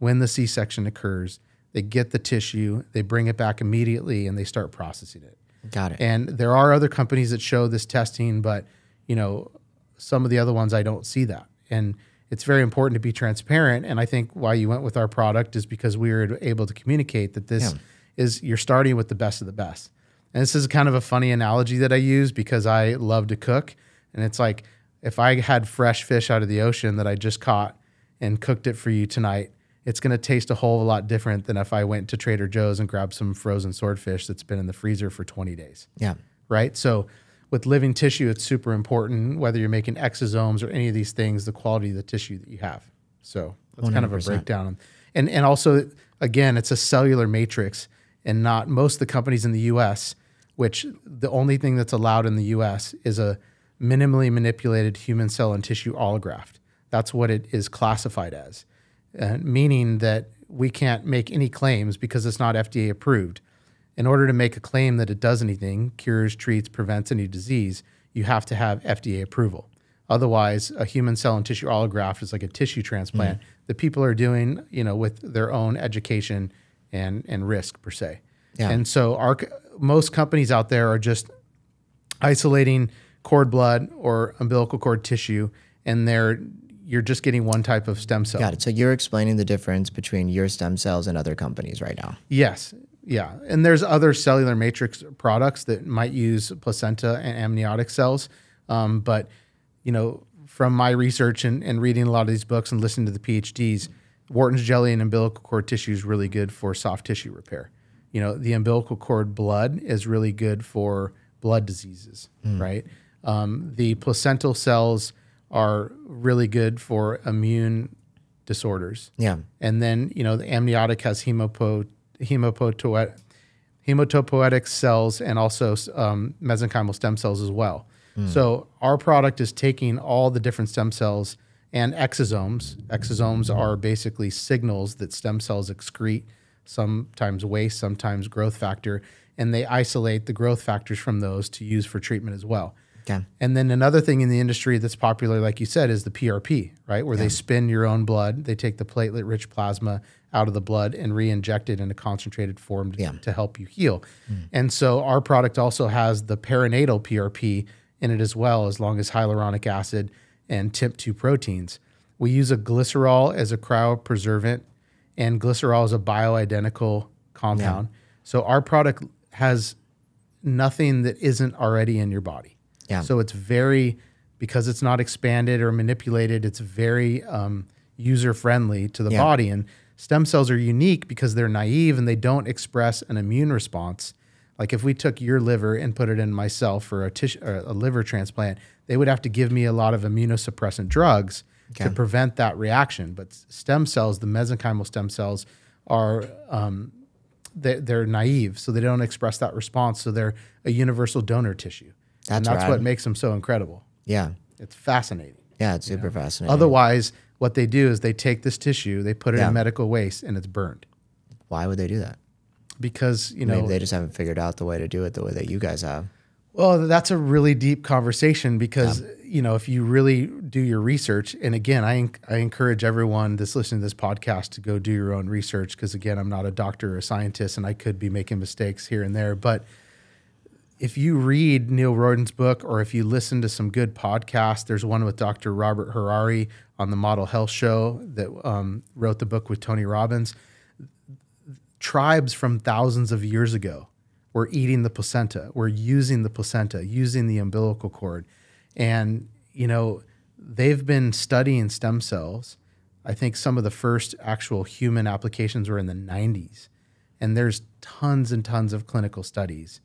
when the C section occurs. They get the tissue, they bring it back immediately, and they start processing it. Got it. And there are other companies that show this testing, but you know, some of the other ones I don't see that. And it's very important to be transparent. And I think why you went with our product is because we were able to communicate that this yeah. is, you're starting with the best of the best. And this is kind of a funny analogy that I use because I love to cook. And it's like, if I had fresh fish out of the ocean that I just caught and cooked it for you tonight, it's going to taste a whole lot different than if I went to Trader Joe's and grabbed some frozen swordfish that's been in the freezer for twenty days. Yeah. Right? So with living tissue, it's super important, whether you're making exosomes or any of these things, the quality of the tissue that you have. So that's one hundred percent kind of a breakdown. And, and also, again, it's a cellular matrix and not most of the companies in the U S, which the only thing that's allowed in the U S is a minimally manipulated human cell and tissue allograft. That's what it is classified as. Uh, meaning that we can't make any claims because it's not F D A approved. In order to make a claim that it does anything, cures, treats, prevents any disease, you have to have F D A approval. Otherwise, a human cell and tissue allograft is like a tissue transplant mm. that people are doing, you know, with their own education and and risk per se. Yeah. And so our most companies out there are just isolating cord blood or umbilical cord tissue, and they're you're just getting one type of stem cell. Got it. So you're explaining the difference between your stem cells and other companies right now. Yes. Yeah. And there's other cellular matrix products that might use placenta and amniotic cells. Um, but, you know, from my research and, and reading a lot of these books and listening to the PhDs, Wharton's jelly and umbilical cord tissue is really good for soft tissue repair. You know, the umbilical cord blood is really good for blood diseases, mm. right? Um, the placental cells are really good for immune disorders. Yeah. And then, you know, the amniotic has hemopo, hemopotoet, hematopoietic cells and also um, mesenchymal stem cells as well. Mm. So our product is taking all the different stem cells and exosomes. Exosomes are basically signals that stem cells excrete, sometimes waste, sometimes growth factor, and they isolate the growth factors from those to use for treatment as well. Okay. And then another thing in the industry that's popular, like you said, is the P R P, right? Where yeah. they spin your own blood. They take the platelet-rich plasma out of the blood and re-inject it in a concentrated form yeah. to help you heal. Mm. And so our product also has the perinatal P R P in it as well, as long as hyaluronic acid and T I M P two proteins. We use a glycerol as a cryopreservant, and glycerol is a bioidentical compound. Yeah. So our product has nothing that isn't already in your body. Yeah. So it's very, because it's not expanded or manipulated, it's very um, user-friendly to the yeah. body. And stem cells are unique because they're naive and they don't express an immune response. Like if we took your liver and put it in myself for a tissue, or a liver transplant, they would have to give me a lot of immunosuppressant drugs okay. to prevent that reaction. But stem cells, the mesenchymal stem cells, are um, they, they're naive, so they don't express that response. So they're a universal donor tissue, that's and that's rad. What makes them so incredible. Yeah, it's fascinating. Yeah, it's super you know? fascinating. Otherwise, what they do is they take this tissue, they put it yeah. in medical waste, and it's burned. Why would they do that? Because you know maybe they just haven't figured out the way to do it the way that you guys have. Well, that's a really deep conversation because yeah. you know if you really do your research, and again, I I encourage everyone that's listening to this podcast to go do your own research because again, I'm not a doctor or a scientist, and I could be making mistakes here and there. But if you read Neil Rorden's book, or if you listen to some good podcasts, there's one with Doctor Robert Harari on the Model Health Show that um, wrote the book with Tony Robbins. Tribes from thousands of years ago were eating the placenta, were using the placenta, using the umbilical cord. And, you know, they've been studying stem cells. I think some of the first actual human applications were in the nineties. And there's tons and tons of clinical studies.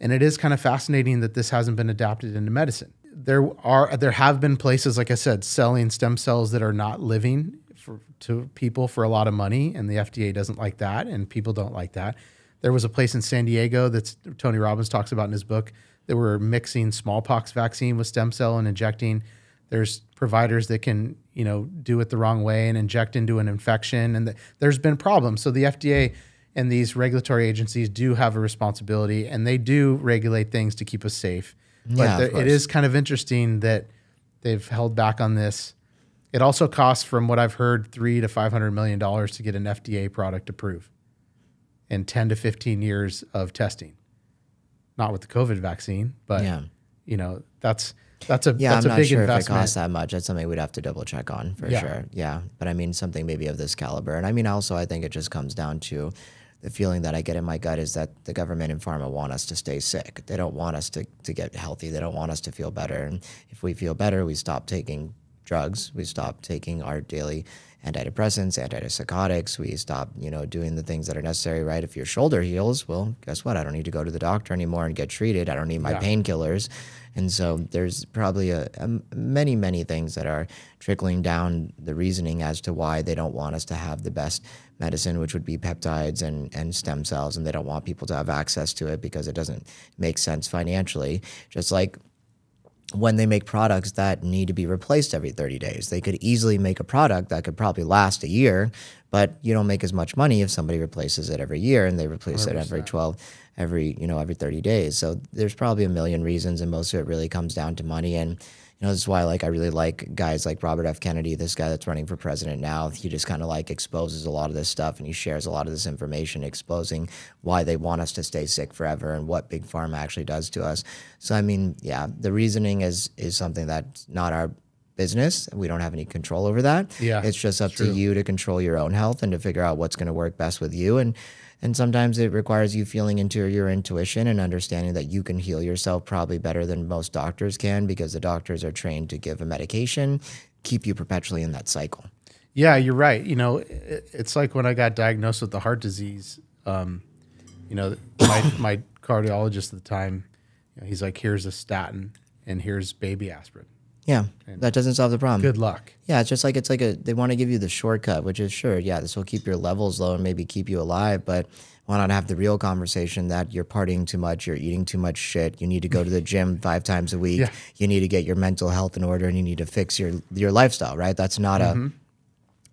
And it is kind of fascinating that this hasn't been adapted into medicine. There are, there have been places, like I said, selling stem cells that are not living For, to people for a lot of money, and the F D A doesn't like that, and people don't like that. There was a place in San Diego that Tony Robbins talks about in his book that were mixing smallpox vaccine with stem cell and injecting. There's providers that can, you know, do it the wrong way and inject into an infection, and the, there's been problems. So the F D A and these regulatory agencies do have a responsibility, and they do regulate things to keep us safe. Yeah, but the, it is kind of interesting that they've held back on this. It also costs, from what I've heard, three to five hundred million dollars to get an F D A product approved, and ten to fifteen years of testing. Not with the COVID vaccine, but yeah. you know that's that's a yeah. That's I'm a not big sure investment. If it costs that much. That's something we'd have to double check on for yeah. sure. Yeah, but I mean something maybe of this caliber, and I mean also I think it just comes down to the feeling that I get in my gut is that the government and pharma want us to stay sick. They don't want us to to get healthy. They don't want us to feel better. And if we feel better, we stop taking drugs. We stop taking our daily antidepressants, antipsychotics. We stop, you know, doing the things that are necessary, right? If your shoulder heals, well, guess what? I don't need to go to the doctor anymore and get treated. I don't need my yeah. painkillers. And so there's probably a, a, many, many things that are trickling down the reasoning as to why they don't want us to have the best medicine, which would be peptides and, and stem cells. And they don't want people to have access to it because it doesn't make sense financially. Just like when they make products that need to be replaced every thirty days. They could easily make a product that could probably last a year, but you don't make as much money if somebody replaces it every year, and they replace one hundred percent. It every twelve, every, you know, every thirty days. So there's probably a million reasons, and most of it really comes down to money. And, you know, this is why, like, I really like guys like Robert F. Kennedy, this guy that's running for president now. He just kind of, like, exposes a lot of this stuff, and he shares a lot of this information exposing why they want us to stay sick forever and what Big Pharma actually does to us. So, I mean, yeah, the reasoning is is something that's not our business. We don't have any control over that. Yeah, it's just up true. to you to control your own health and to figure out what's going to work best with you. And and sometimes it requires you feeling into your intuition and understanding that you can heal yourself probably better than most doctors can, because the doctors are trained to give a medication, keep you perpetually in that cycle. Yeah, you're right. You know, it, it's like when I got diagnosed with the heart disease, um, you know, my, my cardiologist at the time, you know, he's like, here's a statin and here's baby aspirin. Yeah, and that doesn't solve the problem. Good luck. Yeah, it's just like it's like a they want to give you the shortcut, which is sure, yeah, this will keep your levels low and maybe keep you alive, but why not have the real conversation that you're partying too much, you're eating too much shit, you need to go to the gym five times a week, yeah. you need to get your mental health in order, and you need to fix your your lifestyle, right? That's not mm-hmm. a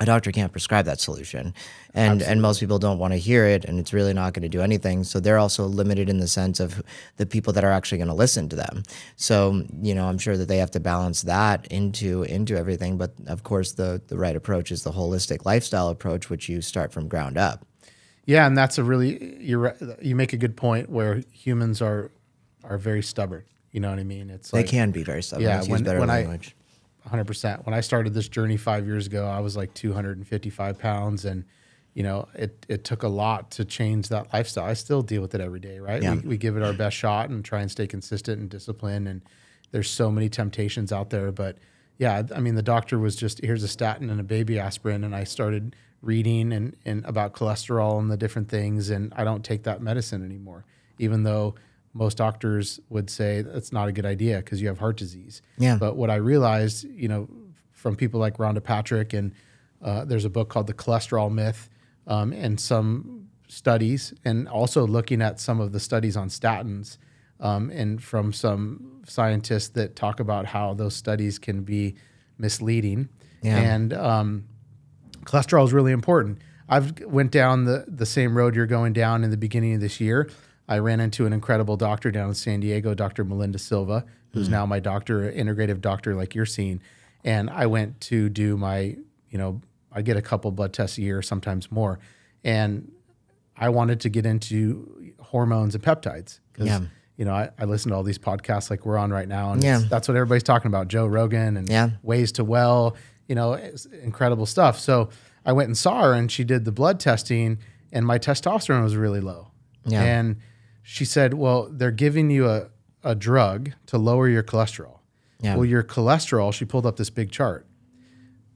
A doctor can't prescribe that solution, and Absolutely. and most people don't want to hear it, and it's really not going to do anything. So they're also limited in the sense of the people that are actually going to listen to them. So, you know, I'm sure that they have to balance that into into everything. But of course, the the right approach is the holistic lifestyle approach, which you start from ground up. Yeah, and that's a really you're you make a good point where humans are are very stubborn. You know what I mean? It's like, they can be very stubborn. Yeah, when, better when language. I, one hundred percent. When I started this journey five years ago, I was like two hundred fifty-five pounds, and you know, it it took a lot to change that lifestyle. I still deal with it every day, right? Yeah. We, we give it our best shot and try and stay consistent and disciplined. And there's so many temptations out there, but yeah, I mean, the doctor was just here's a statin and a baby aspirin, and I started reading and and about cholesterol and the different things, and I don't take that medicine anymore. even though most doctors would say that's not a good idea because you have heart disease. Yeah. But what I realized, you know, from people like Rhonda Patrick, and uh, there's a book called The Cholesterol Myth, um, and some studies, and also looking at some of the studies on statins, um, and from some scientists that talk about how those studies can be misleading. Yeah. And um, cholesterol is really important. I've went down the, the same road you're going down in the beginning of this year. I ran into an incredible doctor down in San Diego, Doctor Melinda Silva, who's mm. now my doctor, an integrative doctor like you're seeing. And I went to do my, you know, I get a couple blood tests a year, sometimes more. And I wanted to get into hormones and peptides because, yeah. you know, I, I listen to all these podcasts like we're on right now. And yeah. that's what everybody's talking about, Joe Rogan and yeah. Ways to Well, you know, it's incredible stuff. So I went and saw her and she did the blood testing and my testosterone was really low. Yeah. And she said, well, they're giving you a, a drug to lower your cholesterol. Yeah. Well, your cholesterol, she pulled up this big chart.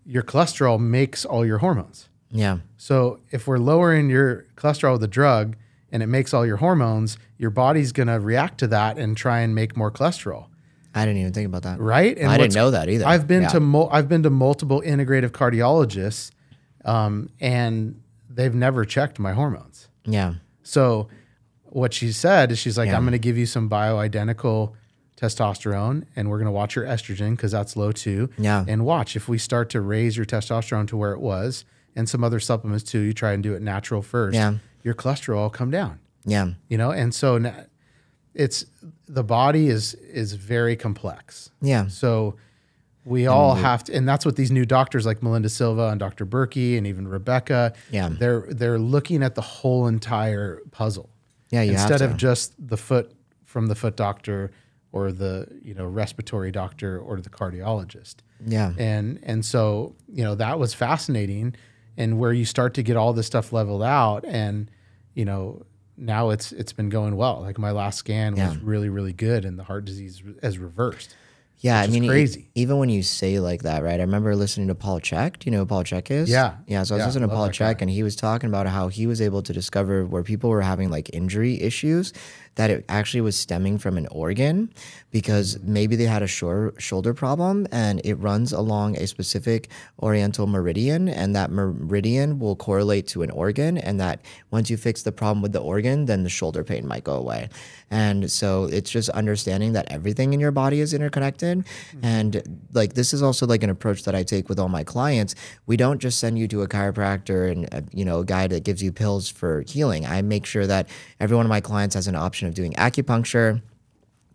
Your cholesterol makes all your hormones. Yeah. So if we're lowering your cholesterol with a drug and it makes all your hormones, your body's going to react to that and try and make more cholesterol. I didn't even think about that. Right? And I didn't know that either. I've been yeah. to mo I've been to multiple integrative cardiologists, um, and they've never checked my hormones. Yeah. So what she said is she's like, yeah. I'm going to give you some bioidentical testosterone and we're going to watch your estrogen because that's low too. Yeah. And watch if we start to raise your testosterone to where it was and some other supplements too, you try and do it natural first, yeah. your cholesterol will come down. Yeah. You know, and so it's, the body is, is very complex. Yeah. So we and all we, have to, and that's what these new doctors like Melinda Silva and Doctor Berkey and even Rebecca, yeah. they're, they're looking at the whole entire puzzle. Yeah, you instead have to. of just the foot from the foot doctor or the you know respiratory doctor or the cardiologist. Yeah, and and so you know that was fascinating, and where you start to get all this stuff leveled out, and you know now it's it's been going well. Like my last scan yeah. was really really good, and the heart disease has reversed. Yeah, I mean, crazy. E even when you say like that, right? I remember listening to Paul Chek. Do you know who Paul Chek is? Yeah. Yeah, so I was yeah, listening to Paul Chek, and he was talking about how he was able to discover where people were having like injury issues, that it actually was stemming from an organ because maybe they had a shor shoulder problem, and it runs along a specific oriental meridian, and that meridian will correlate to an organ, and that once you fix the problem with the organ, then the shoulder pain might go away. And so it's just understanding that everything in your body is interconnected. And like this is also like an approach that I take with all my clients. We don't just send you to a chiropractor and a, you know a guy that gives you pills for healing. I make sure that every one of my clients has an option of doing acupuncture,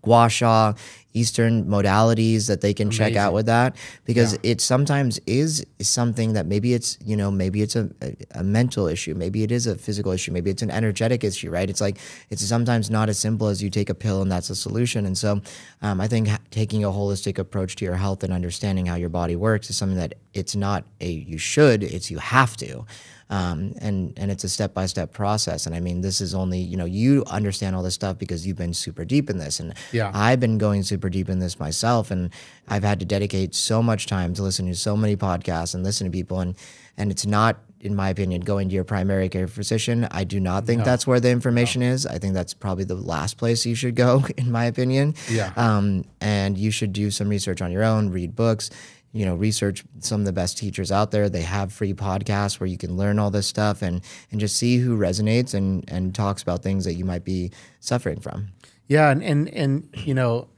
gua sha, Eastern modalities that they can Amazing. check out with that, because yeah. it sometimes is something that maybe it's, you know, maybe it's a, a, a mental issue. Maybe it is a physical issue. Maybe it's an energetic issue, right? It's like, it's sometimes not as simple as you take a pill and that's a solution. And so um, I think taking a holistic approach to your health and understanding how your body works is something that it's not a, you should, it's you have to. Um, and, and it's a step-by-step process. And I mean, this is only, you know, you understand all this stuff because you've been super deep in this. And yeah. I've been going super deep in this myself, and I've had to dedicate so much time to listen to so many podcasts and listen to people, and and it's not, in my opinion, going to your primary care physician. I do not think no. that's where the information no. is. I think that's probably the last place you should go, in my opinion. Yeah. Um, and you should do some research on your own, read books, you know, research some of the best teachers out there. They have free podcasts where you can learn all this stuff, and and just see who resonates and and talks about things that you might be suffering from. Yeah, and and and you know,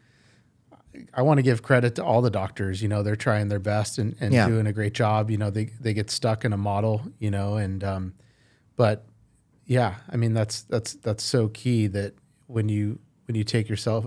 I want to give credit to all the doctors. You know, they're trying their best and, and yeah. doing a great job. You know, they, they get stuck in a model, you know, and, um, but yeah, I mean, that's, that's, that's so key that when you, when you take yourself,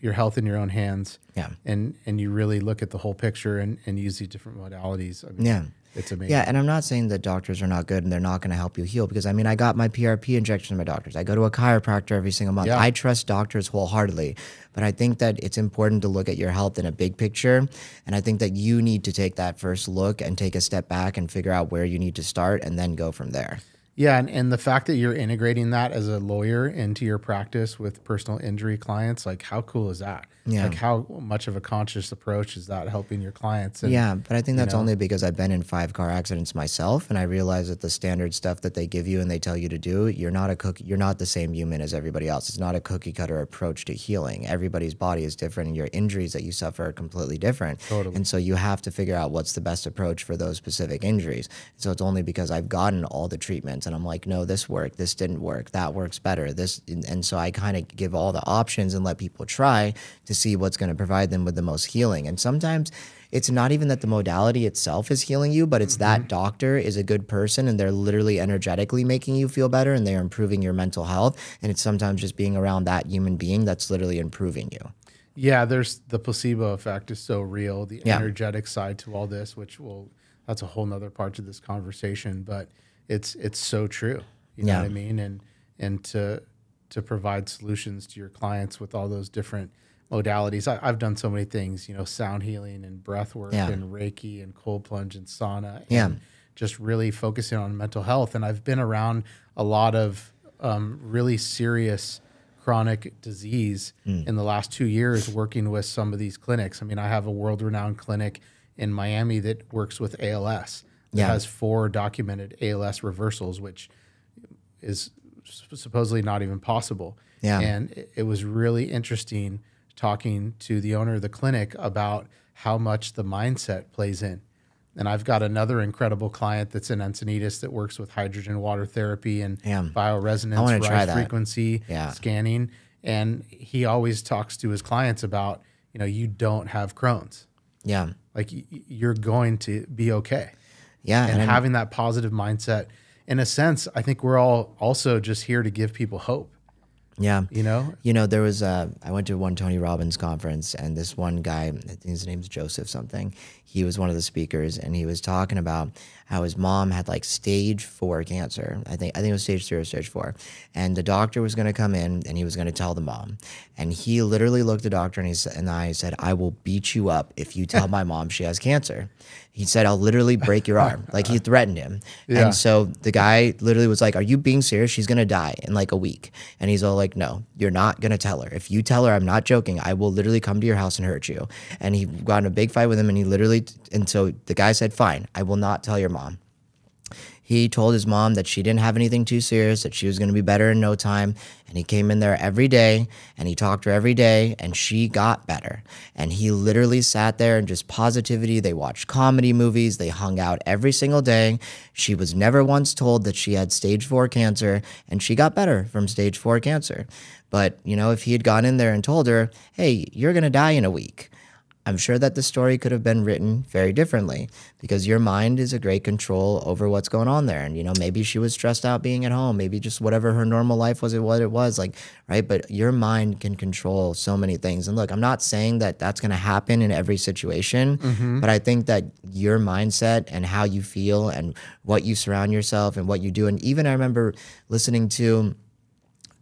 your health in your own hands yeah. and, and you really look at the whole picture and, and use these different modalities. I mean, yeah. It's amazing. Yeah, and I'm not saying that doctors are not good and they're not going to help you heal, because, I mean, I got my P R P injections from my doctors. I go to a chiropractor every single month. Yeah. I trust doctors wholeheartedly, but I think that it's important to look at your health in a big picture, and I think that you need to take that first look and take a step back and figure out where you need to start and then go from there. Yeah, and, and the fact that you're integrating that as a lawyer into your practice with personal injury clients, like how cool is that? Yeah. Like how much of a conscious approach is that helping your clients? And, yeah, but I think that's you know, only because I've been in five car accidents myself, and I realize that the standard stuff that they give you and they tell you to do, you're not a cookie, you're not the same human as everybody else. It's not a cookie cutter approach to healing. Everybody's body is different, and your injuries that you suffer are completely different. Totally. And so you have to figure out what's the best approach for those specific injuries. So it's only because I've gotten all the treatments, and I'm like, no, this worked, this didn't work, that works better, this, and, and so I kind of give all the options and let people try to see what's going to provide them with the most healing. And sometimes it's not even that the modality itself is healing you, but it's mm-hmm. that doctor is a good person and they're literally energetically making you feel better and they're improving your mental health. And it's sometimes just being around that human being that's literally improving you. Yeah, there's the placebo effect is so real, the yeah. energetic side to all this, which will, that's a whole nother part to this conversation, but It's it's so true, you know yeah. what I mean, and and to to provide solutions to your clients with all those different modalities. I, I've done so many things, you know, sound healing and breath work yeah. and Reiki and cold plunge and sauna, and yeah. just really focusing on mental health. And I've been around a lot of um, really serious chronic disease mm. in the last two years, working with some of these clinics. I mean, I have a world-renowned clinic in Miami that works with A L S. Yeah. It has four documented A L S reversals, which is supposedly not even possible. Yeah. And it was really interesting talking to the owner of the clinic about how much the mindset plays in. And I've got another incredible client that's in Encinitas that works with hydrogen water therapy and Damn. bioresonance, rise frequency yeah. scanning. And he always talks to his clients about, you know, you don't have Crohn's. Yeah. Like you're going to be okay. Yeah, and, and having that positive mindset, in a sense, I think we're all also just here to give people hope. Yeah, you know, you know, there was a, I went to one Tony Robbins conference, and this one guy, I think his name's Joseph something. He was one of the speakers, and he was talking about how his mom had like stage four cancer. I think I think it was stage three or stage four, and the doctor was going to come in, and he was going to tell the mom. And he literally looked at the doctor, and he and I said, "I will beat you up if you tell my mom she has cancer." He said, "I'll literally break your arm." Like he threatened him. Yeah. And so the guy literally was like, "Are you being serious? She's going to die in like a week." And he's all like, "No, you're not going to tell her. If you tell her, I'm not joking, I will literally come to your house and hurt you." And he got in a big fight with him, and he literally, and so the guy said, "Fine, I will not tell your mom." He told his mom that she didn't have anything too serious, that she was going to be better in no time. And he came in there every day, and he talked to her every day, and she got better. And he literally sat there and just positivity. They watched comedy movies. They hung out every single day. She was never once told that she had stage four cancer, and she got better from stage four cancer. But, you know, if he had gone in there and told her, "Hey, you're going to die in a week," I'm sure that the story could have been written very differently, because your mind is a great control over what's going on there. And, you know, maybe she was stressed out being at home, maybe just whatever her normal life was, it what it was like, right? But your mind can control so many things. And look, I'm not saying that that's going to happen in every situation, mm-hmm. but I think that your mindset and how you feel and what you surround yourself and what you do. And even I remember listening to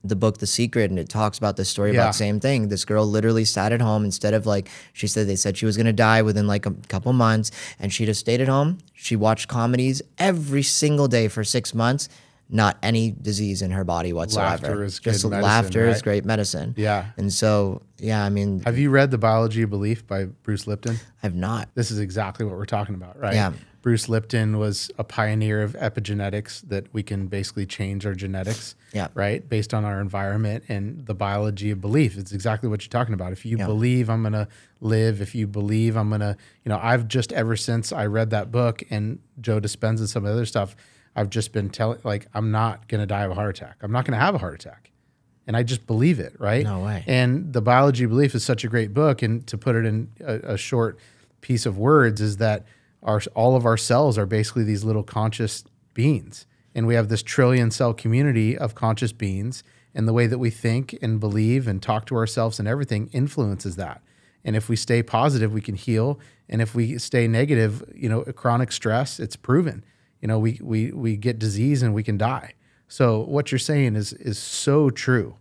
the book The Secret, and it talks about this story yeah. about the same thing. This girl literally sat at home instead of like, she said they said she was going to die within like a couple months, and she just stayed at home. She watched comedies every single day for six months. Not any disease in her body whatsoever. Laughter is good just medicine, laughter right? is great medicine. Yeah. And so, yeah, I mean. Have you read The Biology of Belief by Bruce Lipton? I've not. This is exactly what we're talking about, right? Yeah. Bruce Lipton was a pioneer of epigenetics, that we can basically change our genetics, yeah. right? Based on our environment and the biology of belief. It's exactly what you're talking about. If you yeah. believe I'm going to live, if you believe I'm going to, you know, I've just ever since I read that book and Joe Dispenza and some of the other stuff, I've just been telling, like, I'm not going to die of a heart attack. I'm not going to have a heart attack. And I just believe it, right? No way. And The Biology of Belief is such a great book. And to put it in a, a short piece of words is that our, all of our cells are basically these little conscious beings. And we have this trillion cell community of conscious beings. And the way that we think and believe and talk to ourselves and everything influences that. And if we stay positive, we can heal. And if we stay negative, you know, chronic stress, it's proven. You know, we, we, we get disease and we can die. So what you're saying is, is so true.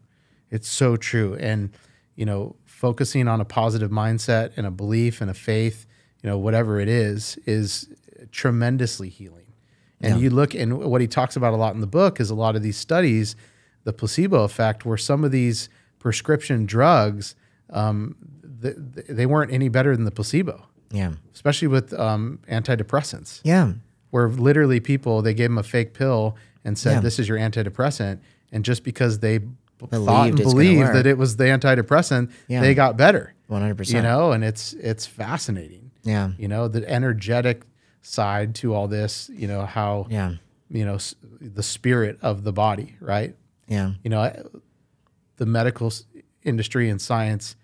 It's so true. And, you know, focusing on a positive mindset and a belief and a faith, you know, whatever it is, is tremendously healing. And yeah. you look, and what he talks about a lot in the book is a lot of these studies, the placebo effect, where some of these prescription drugs, um, th th they weren't any better than the placebo. Yeah. Especially with um, antidepressants. Yeah. Where literally people, they gave them a fake pill and said, yeah. this is your antidepressant. And just because they believed thought and believed that it was the antidepressant, yeah. they got better. one hundred percent. You know, and it's, it's fascinating. Yeah. You know, the energetic side to all this, you know, how, yeah. you know, the spirit of the body, right? Yeah. You know, the medical industry and science,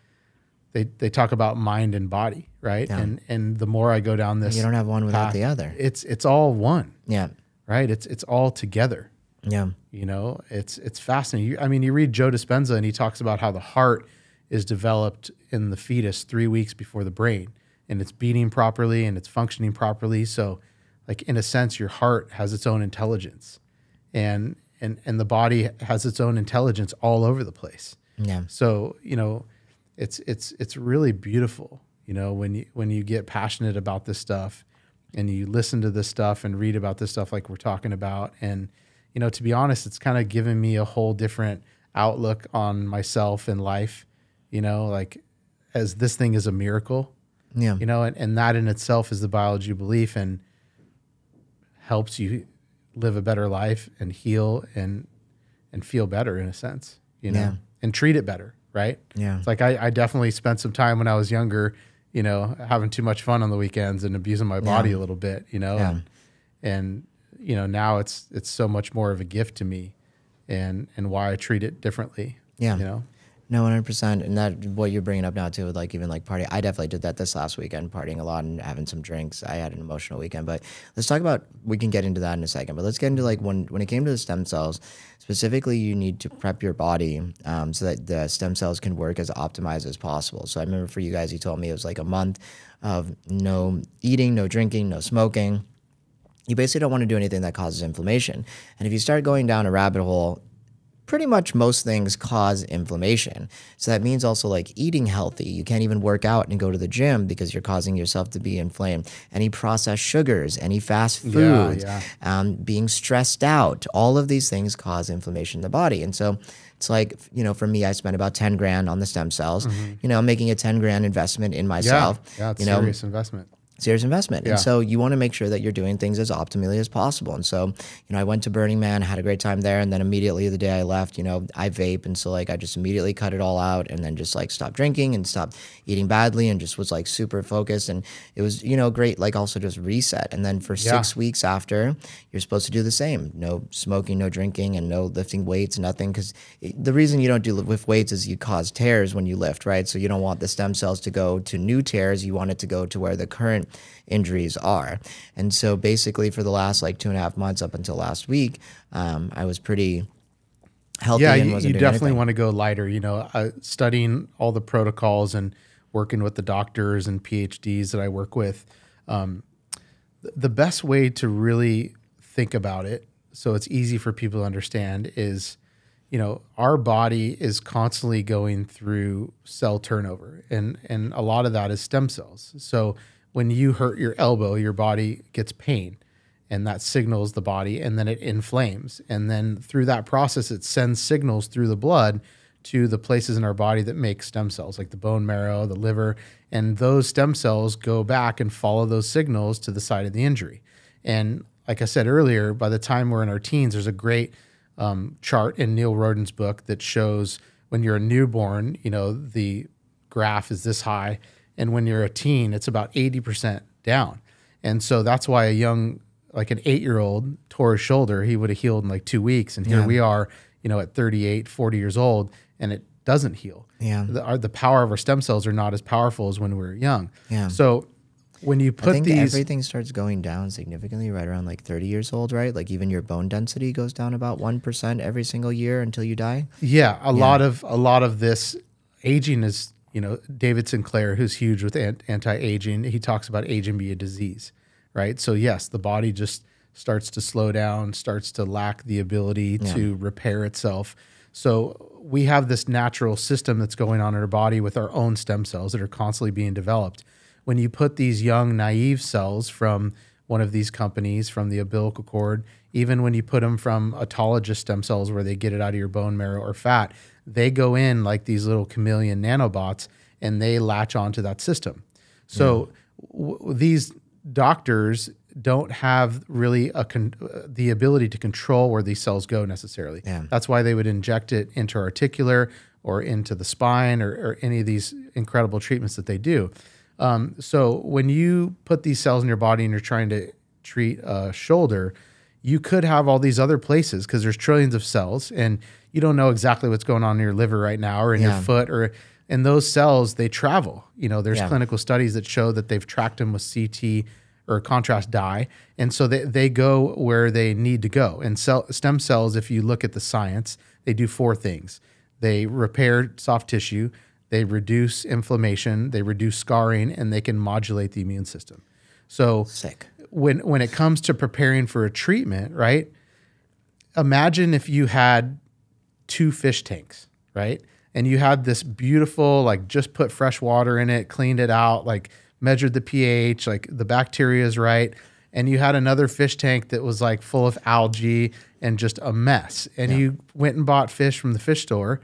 they, they talk about mind and body, right? Yeah. And and the more I go down this, you don't have one without path, the other. It's it's all one. Yeah. Right. It's it's all together. Yeah. You know, it's it's fascinating. You, I mean, you read Joe Dispenza and he talks about how the heart is developed in the fetus three weeks before the brain, and it's beating properly and it's functioning properly. So, like in a sense, your heart has its own intelligence, and and and the body has its own intelligence all over the place. Yeah. So you know, it's it's it's really beautiful. You know, when you, when you get passionate about this stuff and you listen to this stuff and read about this stuff like we're talking about. And, you know, to be honest, it's kind of given me a whole different outlook on myself and life, you know, like as this thing is a miracle, yeah, you know, and, and that in itself is the biology of belief and helps you live a better life and heal and, and feel better in a sense, you know, yeah. and treat it better. Right. Yeah. It's like, I, I definitely spent some time when I was younger, you know, having too much fun on the weekends and abusing my body yeah. a little bit, you know, yeah. and, and, you know, now it's, it's so much more of a gift to me and, and why I treat it differently. Yeah. You know? No, one hundred percent. And that, what you're bringing up now too, with like, even like party, I definitely did that this last weekend, partying a lot and having some drinks. I had an emotional weekend, but let's talk about, we can get into that in a second, but let's get into like when, when it came to the stem cells, specifically, you need to prep your body um, so that the stem cells can work as optimized as possible. So I remember for you guys, you told me it was like a month of no eating, no drinking, no smoking. You basically don't want to do anything that causes inflammation. And if you start going down a rabbit hole, pretty much most things cause inflammation. So that means also like eating healthy. You can't even work out and go to the gym because you're causing yourself to be inflamed. Any processed sugars, any fast food, yeah, yeah. Um, being stressed out, all of these things cause inflammation in the body. And so it's like, you know, for me, I spent about ten grand on the stem cells, mm-hmm. you know, making a ten grand investment in myself. Yeah, yeah, it's you know, serious investment. Serious investment. Yeah. And so you want to make sure that you're doing things as optimally as possible. And so, you know, I went to Burning Man, had a great time there. And then immediately the day I left, you know, I vape. And so like, I just immediately cut it all out and then just like stopped drinking and stopped eating badly and just was like super focused. And it was, you know, great, like also just reset. And then for yeah. six weeks after, you're supposed to do the same. No smoking, no drinking, and no lifting weights, nothing. Because the reason you don't do lift weights is you cause tears when you lift, right? So you don't want the stem cells to go to new tears. You want it to go to where the current injuries are. And so basically for the last like two and a half months up until last week, um, I was pretty healthy. Yeah, and wasn't you, you doing definitely anything. Want to go lighter, you know, uh, studying all the protocols and working with the doctors and P H Ds that I work with. Um, th the best way to really think about it, so it's easy for people to understand, is, you know, our body is constantly going through cell turnover, and, and a lot of that is stem cells. So when you hurt your elbow, your body gets pain, and that signals the body, and then it inflames. And then through that process, it sends signals through the blood to the places in our body that make stem cells, like the bone marrow, the liver, and those stem cells go back and follow those signals to the site of the injury. And like I said earlier, by the time we're in our teens, there's a great um, chart in Neil Roden's book that shows when you're a newborn, you know, the graph is this high, and when you're a teen, it's about eighty percent down. And so that's why a young, like an eight-year-old tore his shoulder, he would have healed in like two weeks. And here yeah. we are, you know, at thirty-eight, forty years old, and it doesn't heal. Yeah. The, our, the power of our stem cells are not as powerful as when we were young. Yeah. So when you put I think these, everything starts going down significantly right around like thirty years old, right? Like even your bone density goes down about one percent every single year until you die. Yeah. A yeah. lot of, a lot of this aging is, you know, David Sinclair, who's huge with anti-aging, he talks about aging being a disease, right? So yes, the body just starts to slow down, starts to lack the ability yeah. to repair itself. So we have this natural system that's going on in our body with our own stem cells that are constantly being developed. When you put these young, naive cells from one of these companies from the umbilical cord, even when you put them from autologous stem cells where they get it out of your bone marrow or fat, they go in like these little chameleon nanobots and they latch onto that system. So yeah. w these doctors don't have really a con the ability to control where these cells go necessarily. Yeah. That's why they would inject it intra-articular or into the spine or, or any of these incredible treatments that they do. Um, so when you put these cells in your body and you're trying to treat a shoulder, you could have all these other places because there's trillions of cells and you don't know exactly what's going on in your liver right now or in yeah. your foot or in those cells, they travel. You know, there's yeah. clinical studies that show that they've tracked them with C T or contrast dye. And so they, they go where they need to go. And cell, stem cells, if you look at the science, they do four things. They repair soft tissue, they reduce inflammation, they reduce scarring, and they can modulate the immune system. So Sick. When, when it comes to preparing for a treatment, right? Imagine if you had two fish tanks, right? And you had this beautiful, like just put fresh water in it, cleaned it out, like measured the pH, like the bacteria is right. And you had another fish tank that was like full of algae and just a mess. And yeah. you went and bought fish from the fish store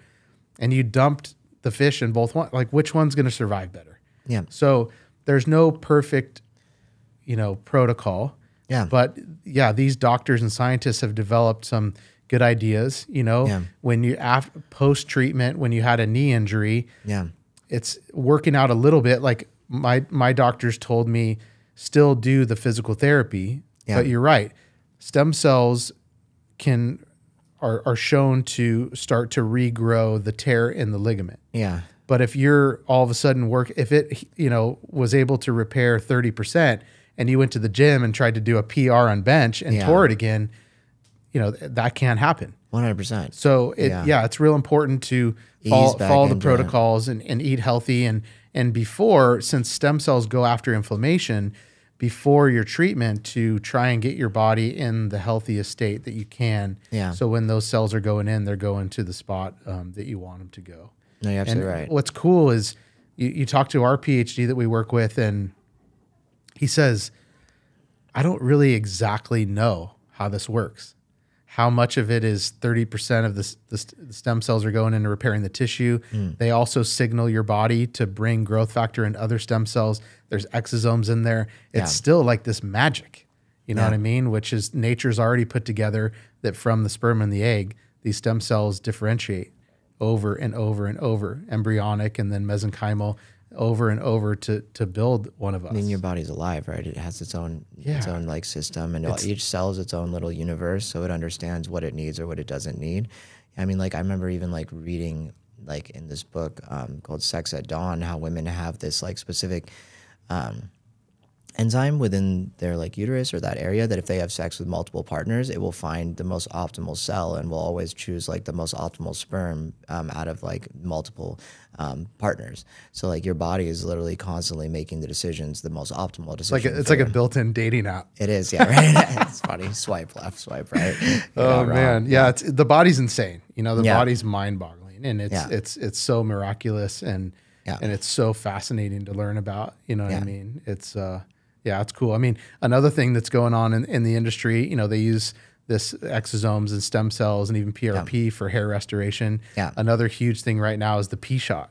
and you dumped the fish in both one, like which one's going to survive better? Yeah. So there's no perfect, you know, protocol. Yeah. But yeah, these doctors and scientists have developed some good ideas, you know, yeah. when you after post treatment, when you had a knee injury, yeah, it's working out a little bit. Like my, my doctors told me still do the physical therapy, yeah. but you're right. Stem cells can are, are shown to start to regrow the tear in the ligament. Yeah. But if you're all of a sudden work, if it, you know, was able to repair thirty percent and you went to the gym and tried to do a P R on bench and yeah. tore it again, you know, that can't happen. one hundred percent. So it, yeah. yeah, it's real important to follow, follow the protocols and, and eat healthy. And, and before, since stem cells go after inflammation, before your treatment to try and get your body in the healthiest state that you can. Yeah. So when those cells are going in, they're going to the spot um, that you want them to go. No, you're absolutely and right. What's cool is you, you talk to our P H D that we work with and he says, I don't really exactly know how this works. How much of it is thirty percent of the, the stem cells are going into repairing the tissue. Mm. They also signal your body to bring growth factor and other stem cells. There's exosomes in there. It's yeah. still like this magic, you know yeah. what I mean? Which is nature's already put together that from the sperm and the egg, these stem cells differentiate over and over and over, embryonic and then mesenchymal, over and over to to build one of us. I mean, your body's alive, right? It has its own yeah. its own like system, and it's, each cell is its own little universe, so it understands what it needs or what it doesn't need. I mean, like I remember even like reading like in this book um, called Sex at Dawn, how women have this like specific um, enzyme within their like uterus or that area that if they have sex with multiple partners, it will find the most optimal cell and will always choose like the most optimal sperm um, out of like multiple um, partners. So like your body is literally constantly making the decisions, the most optimal decision. Like a, it's like a built-in dating app. It is, yeah, right? It's funny. Swipe left, swipe right. You're oh man, yeah, it's, the body's insane. You know, the yeah. body's mind-boggling, and it's yeah. it's it's so miraculous and yeah. and it's so fascinating to learn about. You know what yeah. I mean? It's uh. Yeah, it's cool. I mean, another thing that's going on in, in the industry, you know, they use this exosomes and stem cells and even P R P yeah. for hair restoration. Yeah. Another huge thing right now is the P shot.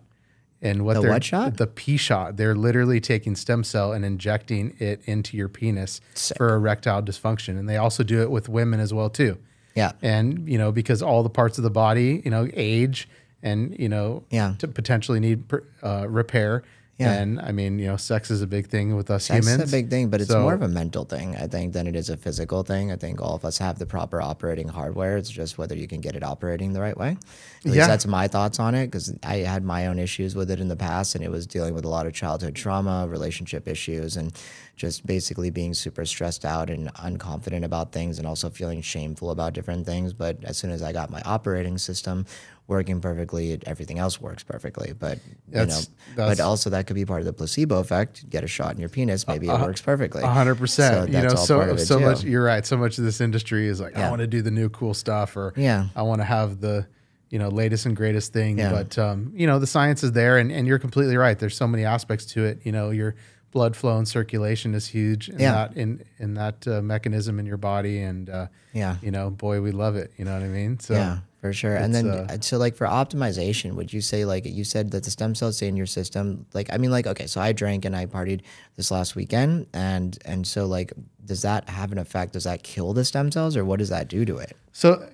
And what the they're what shot? The P shot. They're literally taking stem cell and injecting it into your penis Sick. For erectile dysfunction. And they also do it with women as well too. Yeah. And you know, because all the parts of the body, you know, age and you know, yeah. to potentially need uh, repair. Yeah. And I mean, you know, sex is a big thing with us sex humans. Sex is a big thing, but it's so, more of a mental thing, I think, than it is a physical thing. I think all of us have the proper operating hardware. It's just whether you can get it operating the right way. At least yeah. that's my thoughts on it, because I had my own issues with it in the past, and it was dealing with a lot of childhood trauma, relationship issues, and just basically being super stressed out and unconfident about things and also feeling shameful about different things. But as soon as I got my operating system working perfectly, everything else works perfectly. But that's, you know, but also that could be part of the placebo effect. Get a shot in your penis, maybe uh, it works perfectly. A hundred percent. You know, so so too. much. You're right. So much of this industry is like, yeah. I want to do the new cool stuff, or yeah, I want to have the, you know, latest and greatest thing. Yeah. But um, you know, the science is there, and and you're completely right. There's so many aspects to it. You know, you're blood flow and circulation is huge in yeah. that in in that uh, mechanism in your body, and uh, yeah, you know, boy, we love it. You know what I mean? So yeah, for sure. And then uh, so like for optimization, would you say, like you said that the stem cells stay in your system? Like I mean, like okay, so I drank and I partied this last weekend, and and so like does that have an effect? Does that kill the stem cells, or what does that do to it? So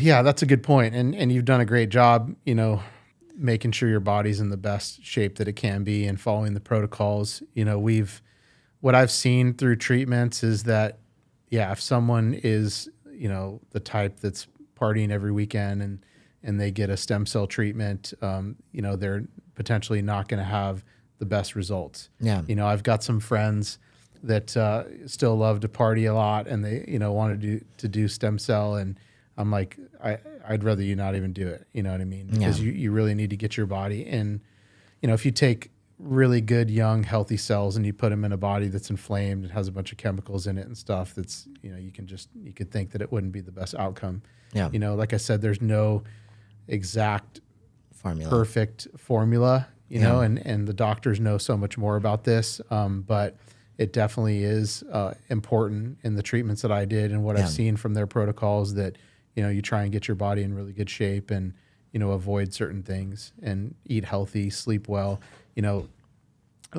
yeah, that's a good point, and and you've done a great job. You know, making sure your body's in the best shape that it can be and following the protocols. You know, we've, what I've seen through treatments is that, yeah, if someone is, you know, the type that's partying every weekend and, and they get a stem cell treatment, um, you know, they're potentially not going to have the best results. Yeah. You know, I've got some friends that, uh, still love to party a lot, and they, you know, wanted to do, to do stem cell, and I'm like, I, I'd rather you not even do it. You know what I mean? Because yeah. you, you really need to get your body in. You know, if you take really good, young, healthy cells and you put them in a body that's inflamed and has a bunch of chemicals in it and stuff, that's, you know, you can just, you could think that it wouldn't be the best outcome. Yeah. You know, like I said, there's no exact formula, perfect formula, you yeah. know, and, and the doctors know so much more about this. Um, but it definitely is uh, important in the treatments that I did and what yeah. I've seen from their protocols that, you know, you try and get your body in really good shape and, you know, avoid certain things and eat healthy, sleep well. You know,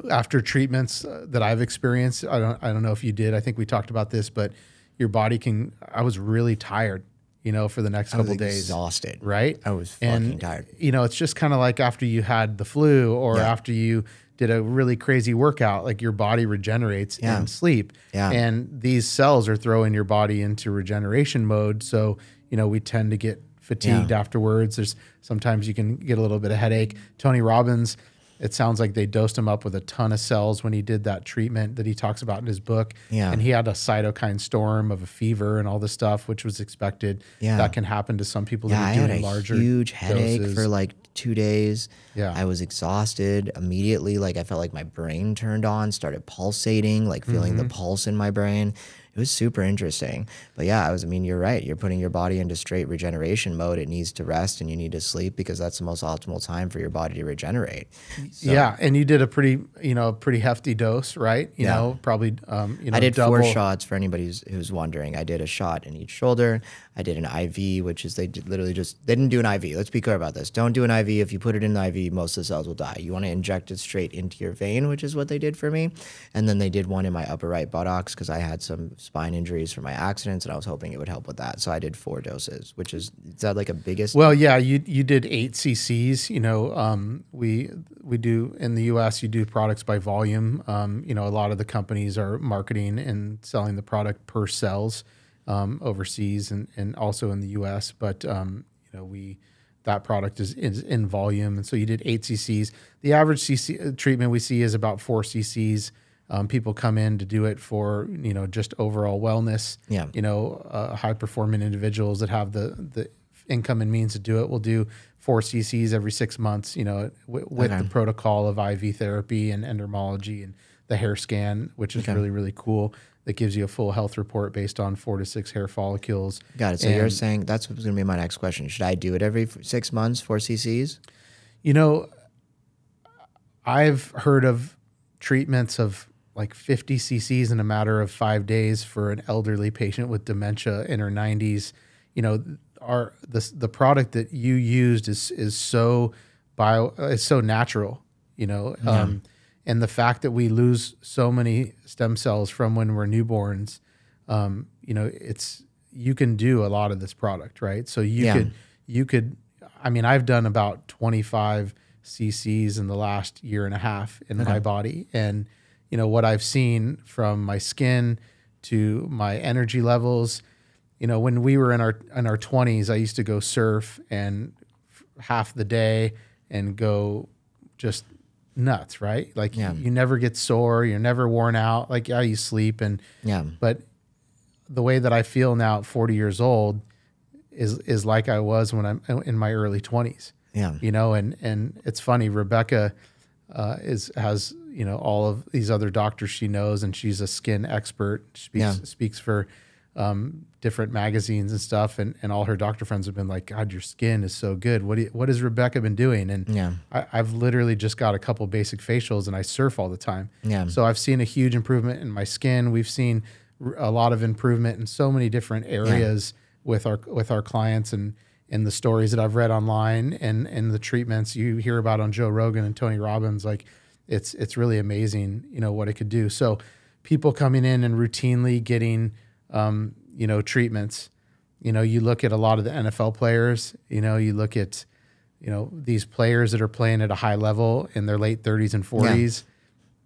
after treatments uh, that I've experienced, I don't, I don't know if you did, I think we talked about this, but your body can, I was really tired, you know, for the next couple of days. Exhausted. Right? I was fucking and, tired. You know, it's just kind of like after you had the flu or yeah. after you did a really crazy workout, like your body regenerates yeah. in sleep. Yeah. And these cells are throwing your body into regeneration mode. So, you know, we tend to get fatigued yeah. afterwards. There's sometimes you can get a little bit of headache. Tony Robbins, it sounds like they dosed him up with a ton of cells when he did that treatment that he talks about in his book. Yeah. And he had a cytokine storm of a fever and all this stuff, which was expected. Yeah. That can happen to some people. Yeah, that I had a larger huge headache doses. for like two days. Yeah. I was exhausted immediately. Like I felt like my brain turned on, started pulsating, like feeling mm-hmm. the pulse in my brain. It was super interesting. But yeah, I was, I mean, you're right. You're putting your body into straight regeneration mode. It needs to rest and you need to sleep because that's the most optimal time for your body to regenerate. So, yeah. And you did a pretty, you know, pretty hefty dose, right? You yeah. know, probably, um, you know, I did double. four shots for anybody who's, who's wondering. I did a shot in each shoulder. I did an I V, which is they did literally just, they didn't do an I V. Let's be clear about this. Don't do an I V. If you put it in an I V, most of the cells will die. You want to inject it straight into your vein, which is what they did for me. And then they did one in my upper right buttocks because I had some spine injuries from my accidents, and I was hoping it would help with that. So I did four doses, which is, is that like a biggest? Well, yeah, you you did eight C Cs. You know, um, we we do in the U S you do products by volume. Um, you know, a lot of the companies are marketing and selling the product per cells um, overseas and and also in the U S But um, you know, we that product is, is in volume, and so you did eight C Cs. The average C C treatment we see is about four C Cs. Um, people come in to do it for, you know, just overall wellness. Yeah. You know, uh, high performing individuals that have the, the income and means to do it will do four C Cs every six months, you know, w with okay. the protocol of I V therapy and endermology and the hair scan, which is okay. really, really cool. That gives you a full health report based on four to six hair follicles. Got it. So and you're saying that's what's going to be my next question. Should I do it every six months, four C Cs? You know, I've heard of treatments of like fifty C Cs in a matter of five days for an elderly patient with dementia in her nineties. You know, our the the product that you used is is so bio, it's so natural. You know, yeah. um, and the fact that we lose so many stem cells from when we're newborns, um, you know, it's you can do a lot of this product, right? So you yeah. could you could, I mean, I've done about twenty-five C Cs in the last year and a half in okay. my body, and you know, what I've seen from my skin to my energy levels. You know, when we were in our in our twenties, I used to go surf and half the day and go just nuts, right? Like yeah. you, you never get sore, you're never worn out. Like yeah, you sleep and yeah. But the way that I feel now at forty years old is is like I was when I'm in my early twenties. Yeah, you know, and and it's funny. Rebecca uh, is has. you know, all of these other doctors she knows, and she's a skin expert. She speaks, yeah. speaks for um, different magazines and stuff, and, and all her doctor friends have been like, God, your skin is so good. What do you, what has Rebecca been doing? And yeah. I, I've literally just got a couple basic facials, and I surf all the time. Yeah. So I've seen a huge improvement in my skin. We've seen a lot of improvement in so many different areas yeah. with our with our clients, and and the stories that I've read online, and and the treatments you hear about on Joe Rogan and Tony Robbins. Like, it's it's really amazing, you know, what it could do. So people coming in and routinely getting um, you know, treatments. You know, you look at a lot of the N F L players. You know, you look at you know these players that are playing at a high level in their late thirties and forties. Yeah.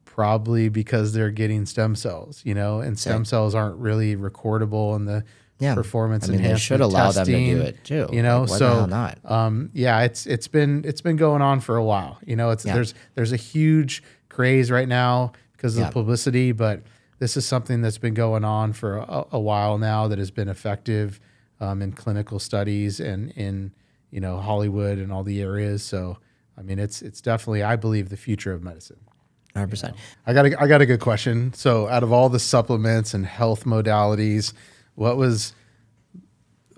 Probably because they're getting stem cells, you know, and stem cells aren't really recordable in the yeah. performance enhancement. I mean, they should allow them to do it too, you know. Like, so, why the hell not? Um, yeah, it's it's been it's been going on for a while, you know. It's yeah. there's there's a huge craze right now because of yeah. the publicity, but this is something that's been going on for a, a while now that has been effective um, in clinical studies and in you know Hollywood and all the areas. So, I mean, it's it's definitely, I believe, the future of medicine. one hundred percent. You know, I got a, I got a good question. So out of all the supplements and health modalities, what was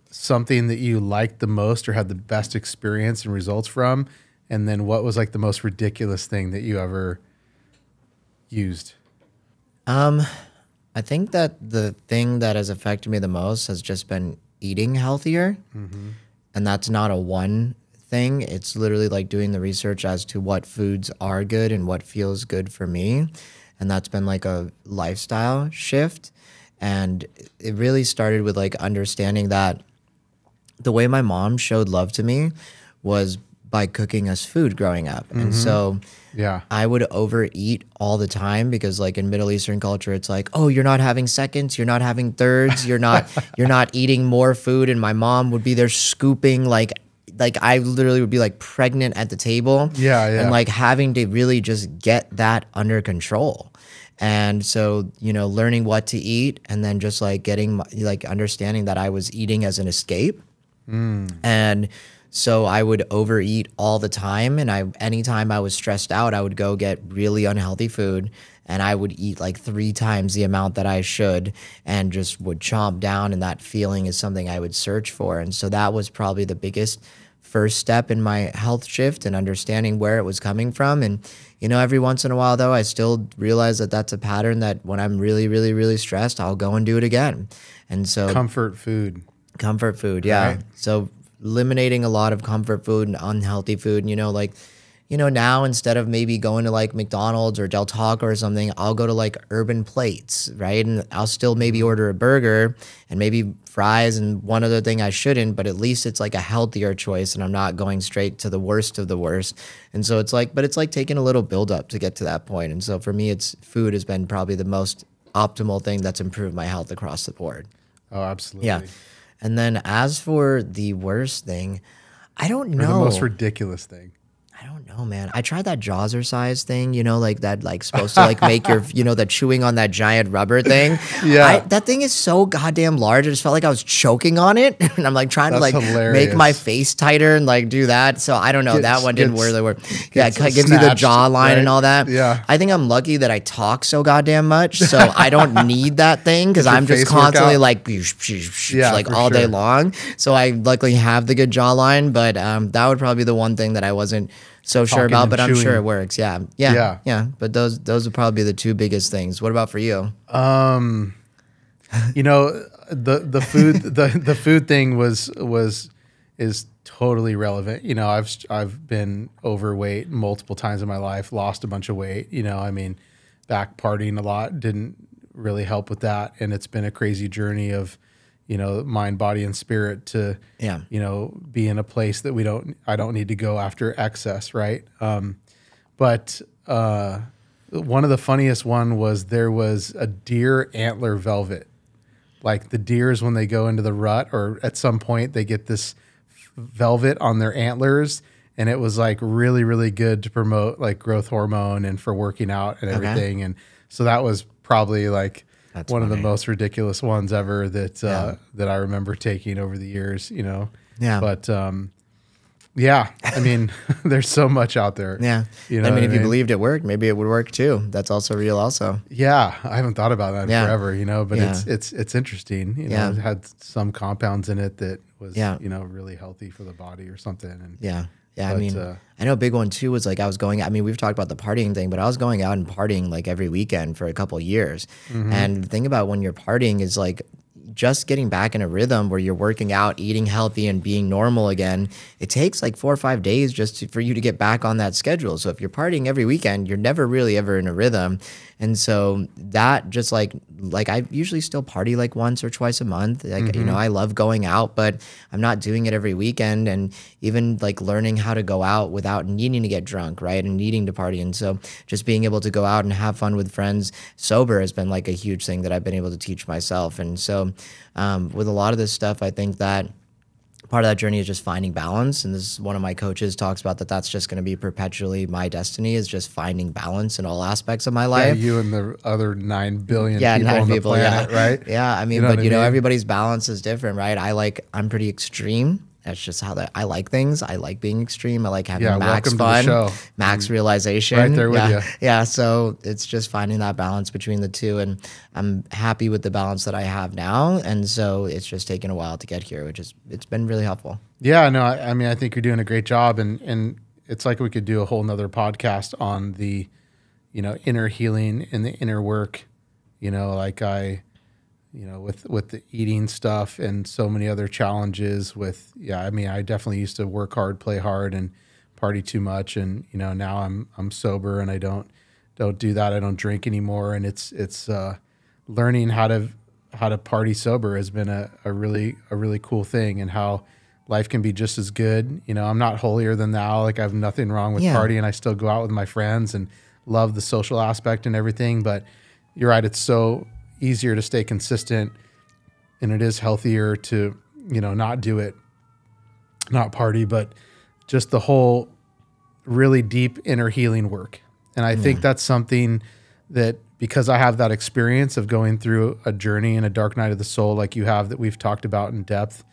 something that you liked the most or had the best experience and results from? And then what was like the most ridiculous thing that you ever used? Um, I think that the thing that has affected me the most has just been eating healthier. Mm-hmm. And that's not a one thing. It's literally like doing the research as to what foods are good and what feels good for me, and that's been like a lifestyle shift. And it really started with like understanding that the way my mom showed love to me was by cooking us food growing up. Mm-hmm. And so yeah, I would overeat all the time because like in Middle Eastern culture, it's like, oh, you're not having seconds, you're not having thirds, you're not you're not eating more food. And my mom would be there scooping like Like I literally would be like pregnant at the table. Yeah, yeah. And like having to really just get that under control. And so, you know, learning what to eat and then just like getting, like understanding that I was eating as an escape. Mm. And so I would overeat all the time. And I, anytime I was stressed out, I would go get really unhealthy food. And I would eat like three times the amount that I should and just would chomp down. And that feeling is something I would search for. And so that was probably the biggest first step in my health shift and understanding where it was coming from. And, you know, every once in a while, though, I still realize that that's a pattern that when I'm really, really, really stressed, I'll go and do it again. And so comfort food, comfort food. Yeah. Right. So eliminating a lot of comfort food and unhealthy food, and, you know, like, you know, now instead of maybe going to like McDonald's or Del Taco or something, I'll go to like Urban Plates, right? And I'll still maybe order a burger and maybe fries and one other thing I shouldn't, but at least it's like a healthier choice and I'm not going straight to the worst of the worst. And so it's like, but it's like taking a little buildup to get to that point. And so for me, it's food has been probably the most optimal thing that's improved my health across the board. Oh, absolutely. Yeah. And then as for the worst thing, I don't know. Or the most ridiculous thing. I don't know, man. I tried that Jazzercise thing, you know, like that, like supposed to like make your, you know, the chewing on that giant rubber thing. Yeah. I, that thing is so goddamn large. I just felt like I was choking on it. And I'm like trying That's to like hilarious. Make my face tighter and like do that. So I don't know. Gets, that one didn't gets, really work. Yeah. It gives you the jawline right? and all that. Yeah. I think I'm lucky that I talk so goddamn much. So I don't need that thing because I'm just constantly like, yeah, like all sure. day long. So I luckily have the good jawline, but um, that would probably be the one thing that I wasn't so sure about, but I'm sure it works. Yeah. Yeah. Yeah. Yeah. But those, those would probably be the two biggest things. What about for you? Um, you know, the, the food, the, the food thing was, was, is totally relevant. You know, I've, I've been overweight multiple times in my life, lost a bunch of weight, you know, I mean, back partying a lot didn't really help with that. And it's been a crazy journey of, you know, mind, body, and spirit to, yeah. you know, be in a place that we don't, I don't need to go after excess. Right. Um, but, uh, one of the funniest one was there was a deer antler velvet. Like the deers, when they go into the rut or at some point they get this velvet on their antlers, and it was like really, really good to promote like growth hormone and for working out and everything. Okay. And so that was probably like, That's one funny. Of the most ridiculous ones ever that, uh, yeah. that I remember taking over the years, you know? Yeah. But, um, Yeah. I mean, there's so much out there. Yeah. You know I mean, if I mean? you believed it worked, maybe it would work too. That's also real also. Yeah. I haven't thought about that in yeah. forever, you know, but yeah. it's, it's, it's interesting. You know, yeah. it had some compounds in it that was, yeah. you know, really healthy for the body or something. And yeah. Yeah. But, I mean, uh, I know a big one too was like I was going, I mean, we've talked about the partying thing, but I was going out and partying like every weekend for a couple of years. Mm-hmm. And the thing about when you're partying is like, just getting back in a rhythm where you're working out, eating healthy, and being normal again, it takes like four or five days just to, for you to get back on that schedule. So if you're partying every weekend, you're never really ever in a rhythm. And so that just like, like I usually still party like once or twice a month. Like, mm-hmm. you know, I love going out, but I'm not doing it every weekend. And even like learning how to go out without needing to get drunk, right? And needing to party. And so just being able to go out and have fun with friends sober has been like a huge thing that I've been able to teach myself. And so Um, with a lot of this stuff, I think that part of that journey is just finding balance. And this is one of my coaches talks about that that's just going to be perpetually my destiny is just finding balance in all aspects of my life. Yeah, you and the other nine billion yeah, people nine on the people, planet, yeah. right? Yeah, I mean, you know but you I mean? know, everybody's balance is different, right? I like, I'm pretty extreme. That's just how that I like things. I like being extreme. I like having yeah, max fun, max I'm realization. Right there with yeah. you. Yeah. So it's just finding that balance between the two. And I'm happy with the balance that I have now. And so it's just taken a while to get here, which is, it's been really helpful. Yeah. No, I, I mean, I think you're doing a great job. And, and it's like we could do a whole nother podcast on the, you know, inner healing and the inner work, you know, like I, you know, with, with the eating stuff and so many other challenges with, yeah, I mean, I definitely used to work hard, play hard and party too much. And, you know, now I'm, I'm sober and I don't, don't do that. I don't drink anymore. And it's, it's, uh, learning how to, how to party sober has been a, a really, a really cool thing and how life can be just as good. You know, I'm not holier than thou. Like I have nothing wrong with yeah. partying. I still go out with my friends and love the social aspect and everything, but you're right. It's so easier to stay consistent and it is healthier to, you know, not do it, not party, but just the whole really deep inner healing work. And I yeah. think that's something that because I have that experience of going through a journey and a dark night of the soul, like you have that we've talked about in depth,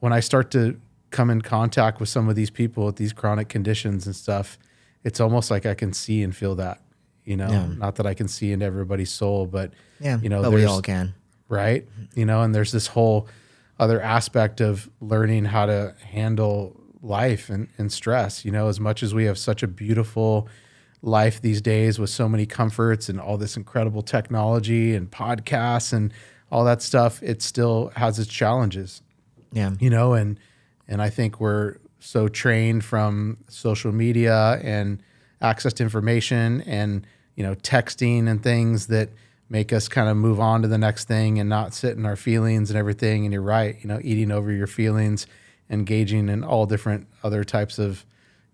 when I start to come in contact with some of these people with these chronic conditions and stuff, it's almost like I can see and feel that. You know, yeah. not that I can see in everybody's soul, but, yeah, you know, but we all can. Right. You know, and there's this whole other aspect of learning how to handle life and, and stress, you know, as much as we have such a beautiful life these days with so many comforts and all this incredible technology and podcasts and all that stuff, it still has its challenges. Yeah. You know, and, and I think we're so trained from social media and access to information and, you know, texting and things that make us kind of move on to the next thing and not sit in our feelings and everything. And you're right, you know, eating over your feelings, engaging in all different other types of,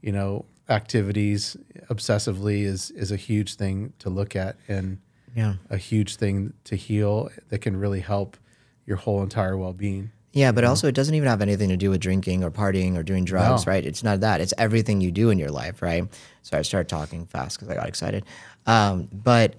you know, activities obsessively is, is a huge thing to look at and yeah. a huge thing to heal that can really help your whole entire well-being. Yeah, but also it doesn't even have anything to do with drinking or partying or doing drugs, no. right? It's not that. It's everything you do in your life, right? Sorry, I started talking fast because I got excited. Um, but,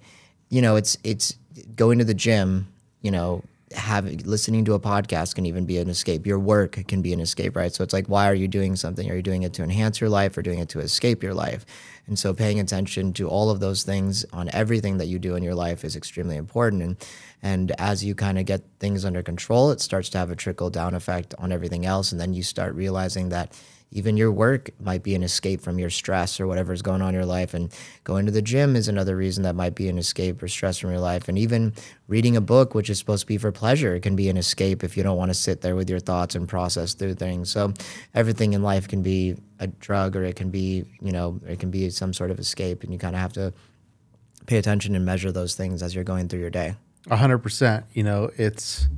you know, it's it's going to the gym, you know, having listening to a podcast can even be an escape. Your work can be an escape, right? So it's like, why are you doing something? Are you doing it to enhance your life or doing it to escape your life? And so paying attention to all of those things on everything that you do in your life is extremely important. And and as you kind of get things under control, it starts to have a trickle down effect on everything else. And then you start realizing that even your work might be an escape from your stress or whatever's going on in your life. And going to the gym is another reason that might be an escape or stress from your life. And even reading a book, which is supposed to be for pleasure, can be an escape if you don't want to sit there with your thoughts and process through things. So everything in life can be a drug or it can be, you know, it can be some sort of escape. And you kind of have to pay attention and measure those things as you're going through your day. A hundred percent. You know, it's,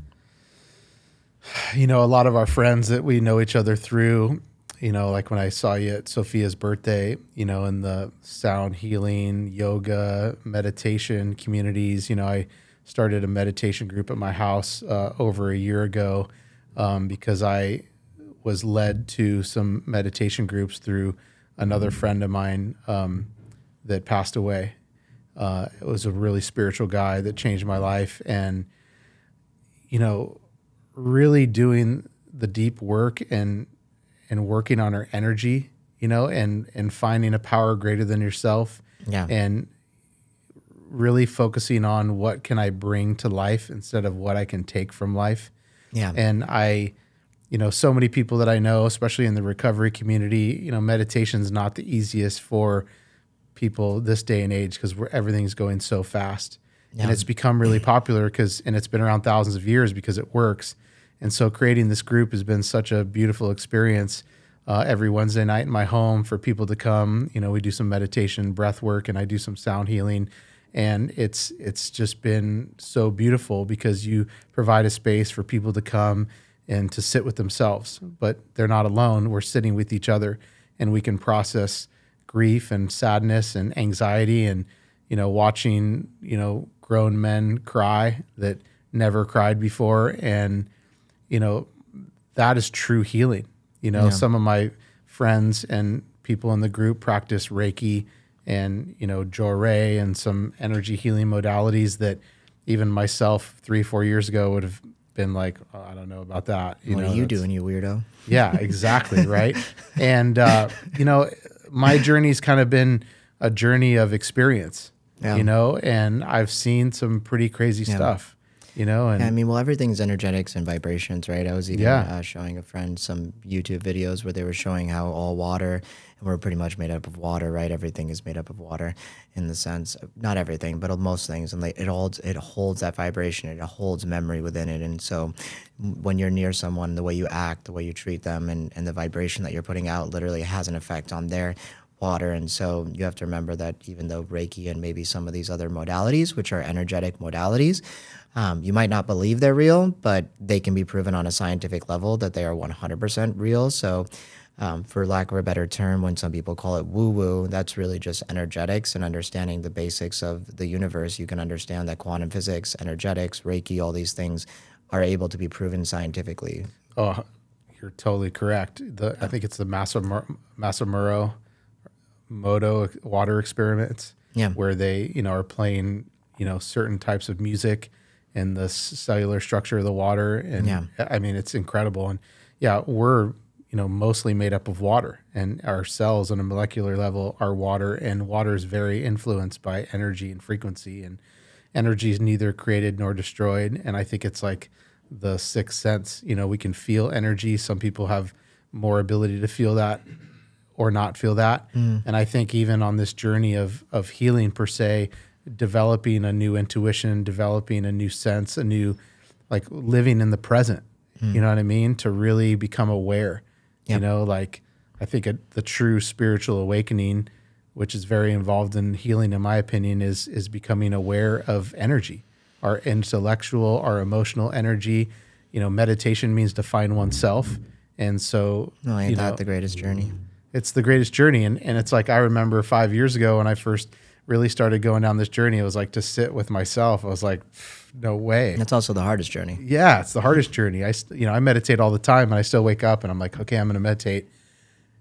you know, a lot of our friends that we know each other through, you know, like when I saw you at Sophia's birthday, you know, in the sound healing, yoga, meditation communities, you know, I started a meditation group at my house uh, over a year ago um, because I was led to some meditation groups through another friend of mine um, that passed away. Uh, it was a really spiritual guy that changed my life. And, you know, really doing the deep work and and working on our energy, you know, and and finding a power greater than yourself, yeah, and really focusing on what can I bring to life instead of what I can take from life. Yeah. And I, you know, so many people that I know, especially in the recovery community, you know, meditation's not the easiest for people this day and age because we're everything's going so fast. Yeah. And it's become really popular because, and it's been around thousands of years because it works. And so creating this group has been such a beautiful experience. Uh, every Wednesday night in my home for people to come, you know, we do some meditation, breath work, and I do some sound healing. And it's, it's just been so beautiful because you provide a space for people to come and to sit with themselves, but they're not alone. We're sitting with each other and we can process grief and sadness and anxiety and, you know, watching, you know, grown men cry that never cried before. And, you know, that is true healing. You know, yeah. Some of my friends and people in the group practice Reiki and, you know, Joré and some energy healing modalities that even myself three, four years ago would have been like, oh, I don't know about that. You what know, are you doing, you weirdo? Yeah, exactly. Right. And, uh, you know, my journey's kind of been a journey of experience, yeah. you know, and I've seen some pretty crazy yeah. stuff, you know. And yeah, I mean, well, everything's energetics and vibrations, right? I was even yeah. uh, showing a friend some YouTube videos where they were showing how all water, and we're pretty much made up of water, right? Everything is made up of water in the sense, of, not everything, but most things. And like, it holds, it holds that vibration. It holds memory within it. And so when you're near someone, the way you act, the way you treat them, and, and the vibration that you're putting out literally has an effect on their water. And so you have to remember that even though Reiki and maybe some of these other modalities, which are energetic modalities, um, you might not believe they're real, but they can be proven on a scientific level that they are one hundred percent real. So um, for lack of a better term, when some people call it woo-woo, that's really just energetics and understanding the basics of the universe. You can understand that quantum physics, energetics, Reiki, all these things are able to be proven scientifically. Oh, you're totally correct. The, yeah. I think it's the Masamur- Masamuro Moto water experiments, yeah, where they, you know, are playing, you know, certain types of music and the cellular structure of the water, and yeah. I mean, it's incredible. And yeah, we're, you know, mostly made up of water, and our cells on a molecular level are water, and water is very influenced by energy and frequency, and energy is neither created nor destroyed. And I think it's like the sixth sense. You know, we can feel energy. Some people have more ability to feel that or not feel that. Mm. And I think even on this journey of, of healing per se, developing a new intuition, developing a new sense, a new, like living in the present, mm. you know what I mean? To really become aware, yep. you know, like I think a, the true spiritual awakening, which is very involved in healing, in my opinion, is, is becoming aware of energy, our intellectual, our emotional energy. You know, meditation means to find oneself. And so- No, ain't that the greatest journey? It's the greatest journey. And, and it's like, I remember five years ago when I first really started going down this journey, it was like to sit with myself. I was like, no way. That's also the hardest journey. Yeah, it's the hardest journey. I, you know, I meditate all the time and I still wake up and I'm like, okay, I'm going to meditate.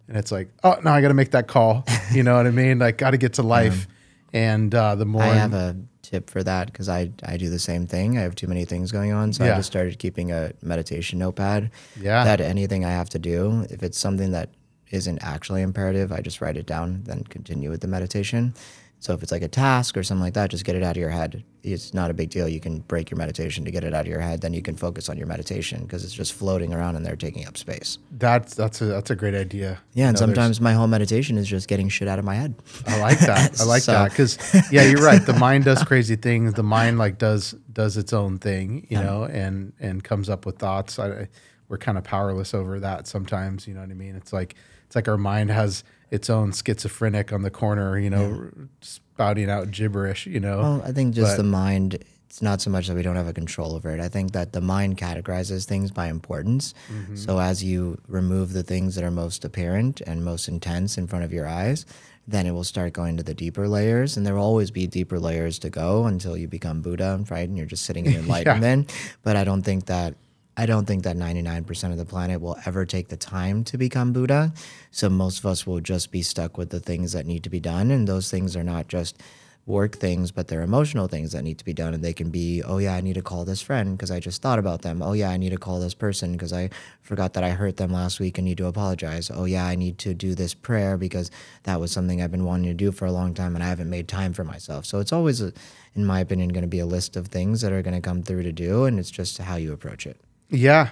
And it's like, oh, no, I got to make that call. You know what I mean? Like, got to get to life. Yeah. And uh, the more- I have a tip for that because I, I do the same thing. I have too many things going on. So yeah. I just started keeping a meditation notepad. Yeah. That anything I have to do, if it's something that isn't actually imperative, I just write it down, then continue with the meditation. So if it's like a task or something like that, just get it out of your head. It's not a big deal. You can break your meditation to get it out of your head. Then you can focus on your meditation because it's just floating around in there taking up space. That's that's a, that's a great idea. Yeah, and know, sometimes my whole meditation is just getting shit out of my head. I like that. I like so. that because, yeah, you're right. The mind does crazy things. The mind like does does its own thing, you yeah. know, and and comes up with thoughts. I, we're kind of powerless over that sometimes. You know what I mean? It's like it's like our mind has its own schizophrenic on the corner, you know, yeah. spouting out gibberish, you know. Well, I think just but, the mind, it's not so much that we don't have a control over it. I think that the mind categorizes things by importance. Mm-hmm. So as you remove the things that are most apparent and most intense in front of your eyes, then it will start going to the deeper layers, and there will always be deeper layers to go until you become Buddha, right? And you're just sitting in enlightenment. yeah. But I don't think that I don't think that ninety-nine percent of the planet will ever take the time to become Buddha. So most of us will just be stuck with the things that need to be done. And those things are not just work things, but they're emotional things that need to be done. And they can be, oh yeah, I need to call this friend because I just thought about them. Oh yeah, I need to call this person because I forgot that I hurt them last week and need to apologize. Oh yeah, I need to do this prayer because that was something I've been wanting to do for a long time and I haven't made time for myself. So it's always, a, in my opinion, going to be a list of things that are going to come through to do. And it's just how you approach it. Yeah,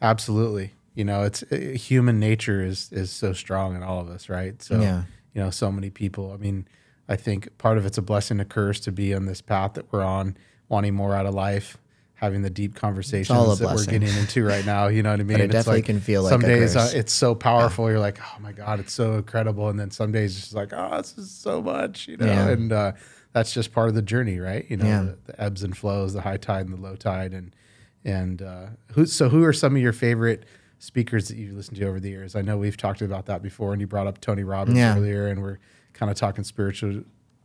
absolutely. You know, it's it, human nature is, is so strong in all of us, right? So, yeah. you know, so many people, I mean, I think part of it's a blessing and a curse to be on this path that we're on, wanting more out of life, having the deep conversations that we're getting into right now. You know what I mean? But it definitely can feel like a curse. Some days it's so powerful. You're like, oh my God, it's so incredible. And then some days it's like, oh, this is so much, you know? Yeah. And uh, that's just part of the journey, right? You know, yeah. the, the ebbs and flows, the high tide and the low tide. And, and uh, who, so who are some of your favorite speakers that you listen to over the years? I know we've talked about that before, and you brought up Tony Robbins yeah. earlier, and we're kind of talking spiritual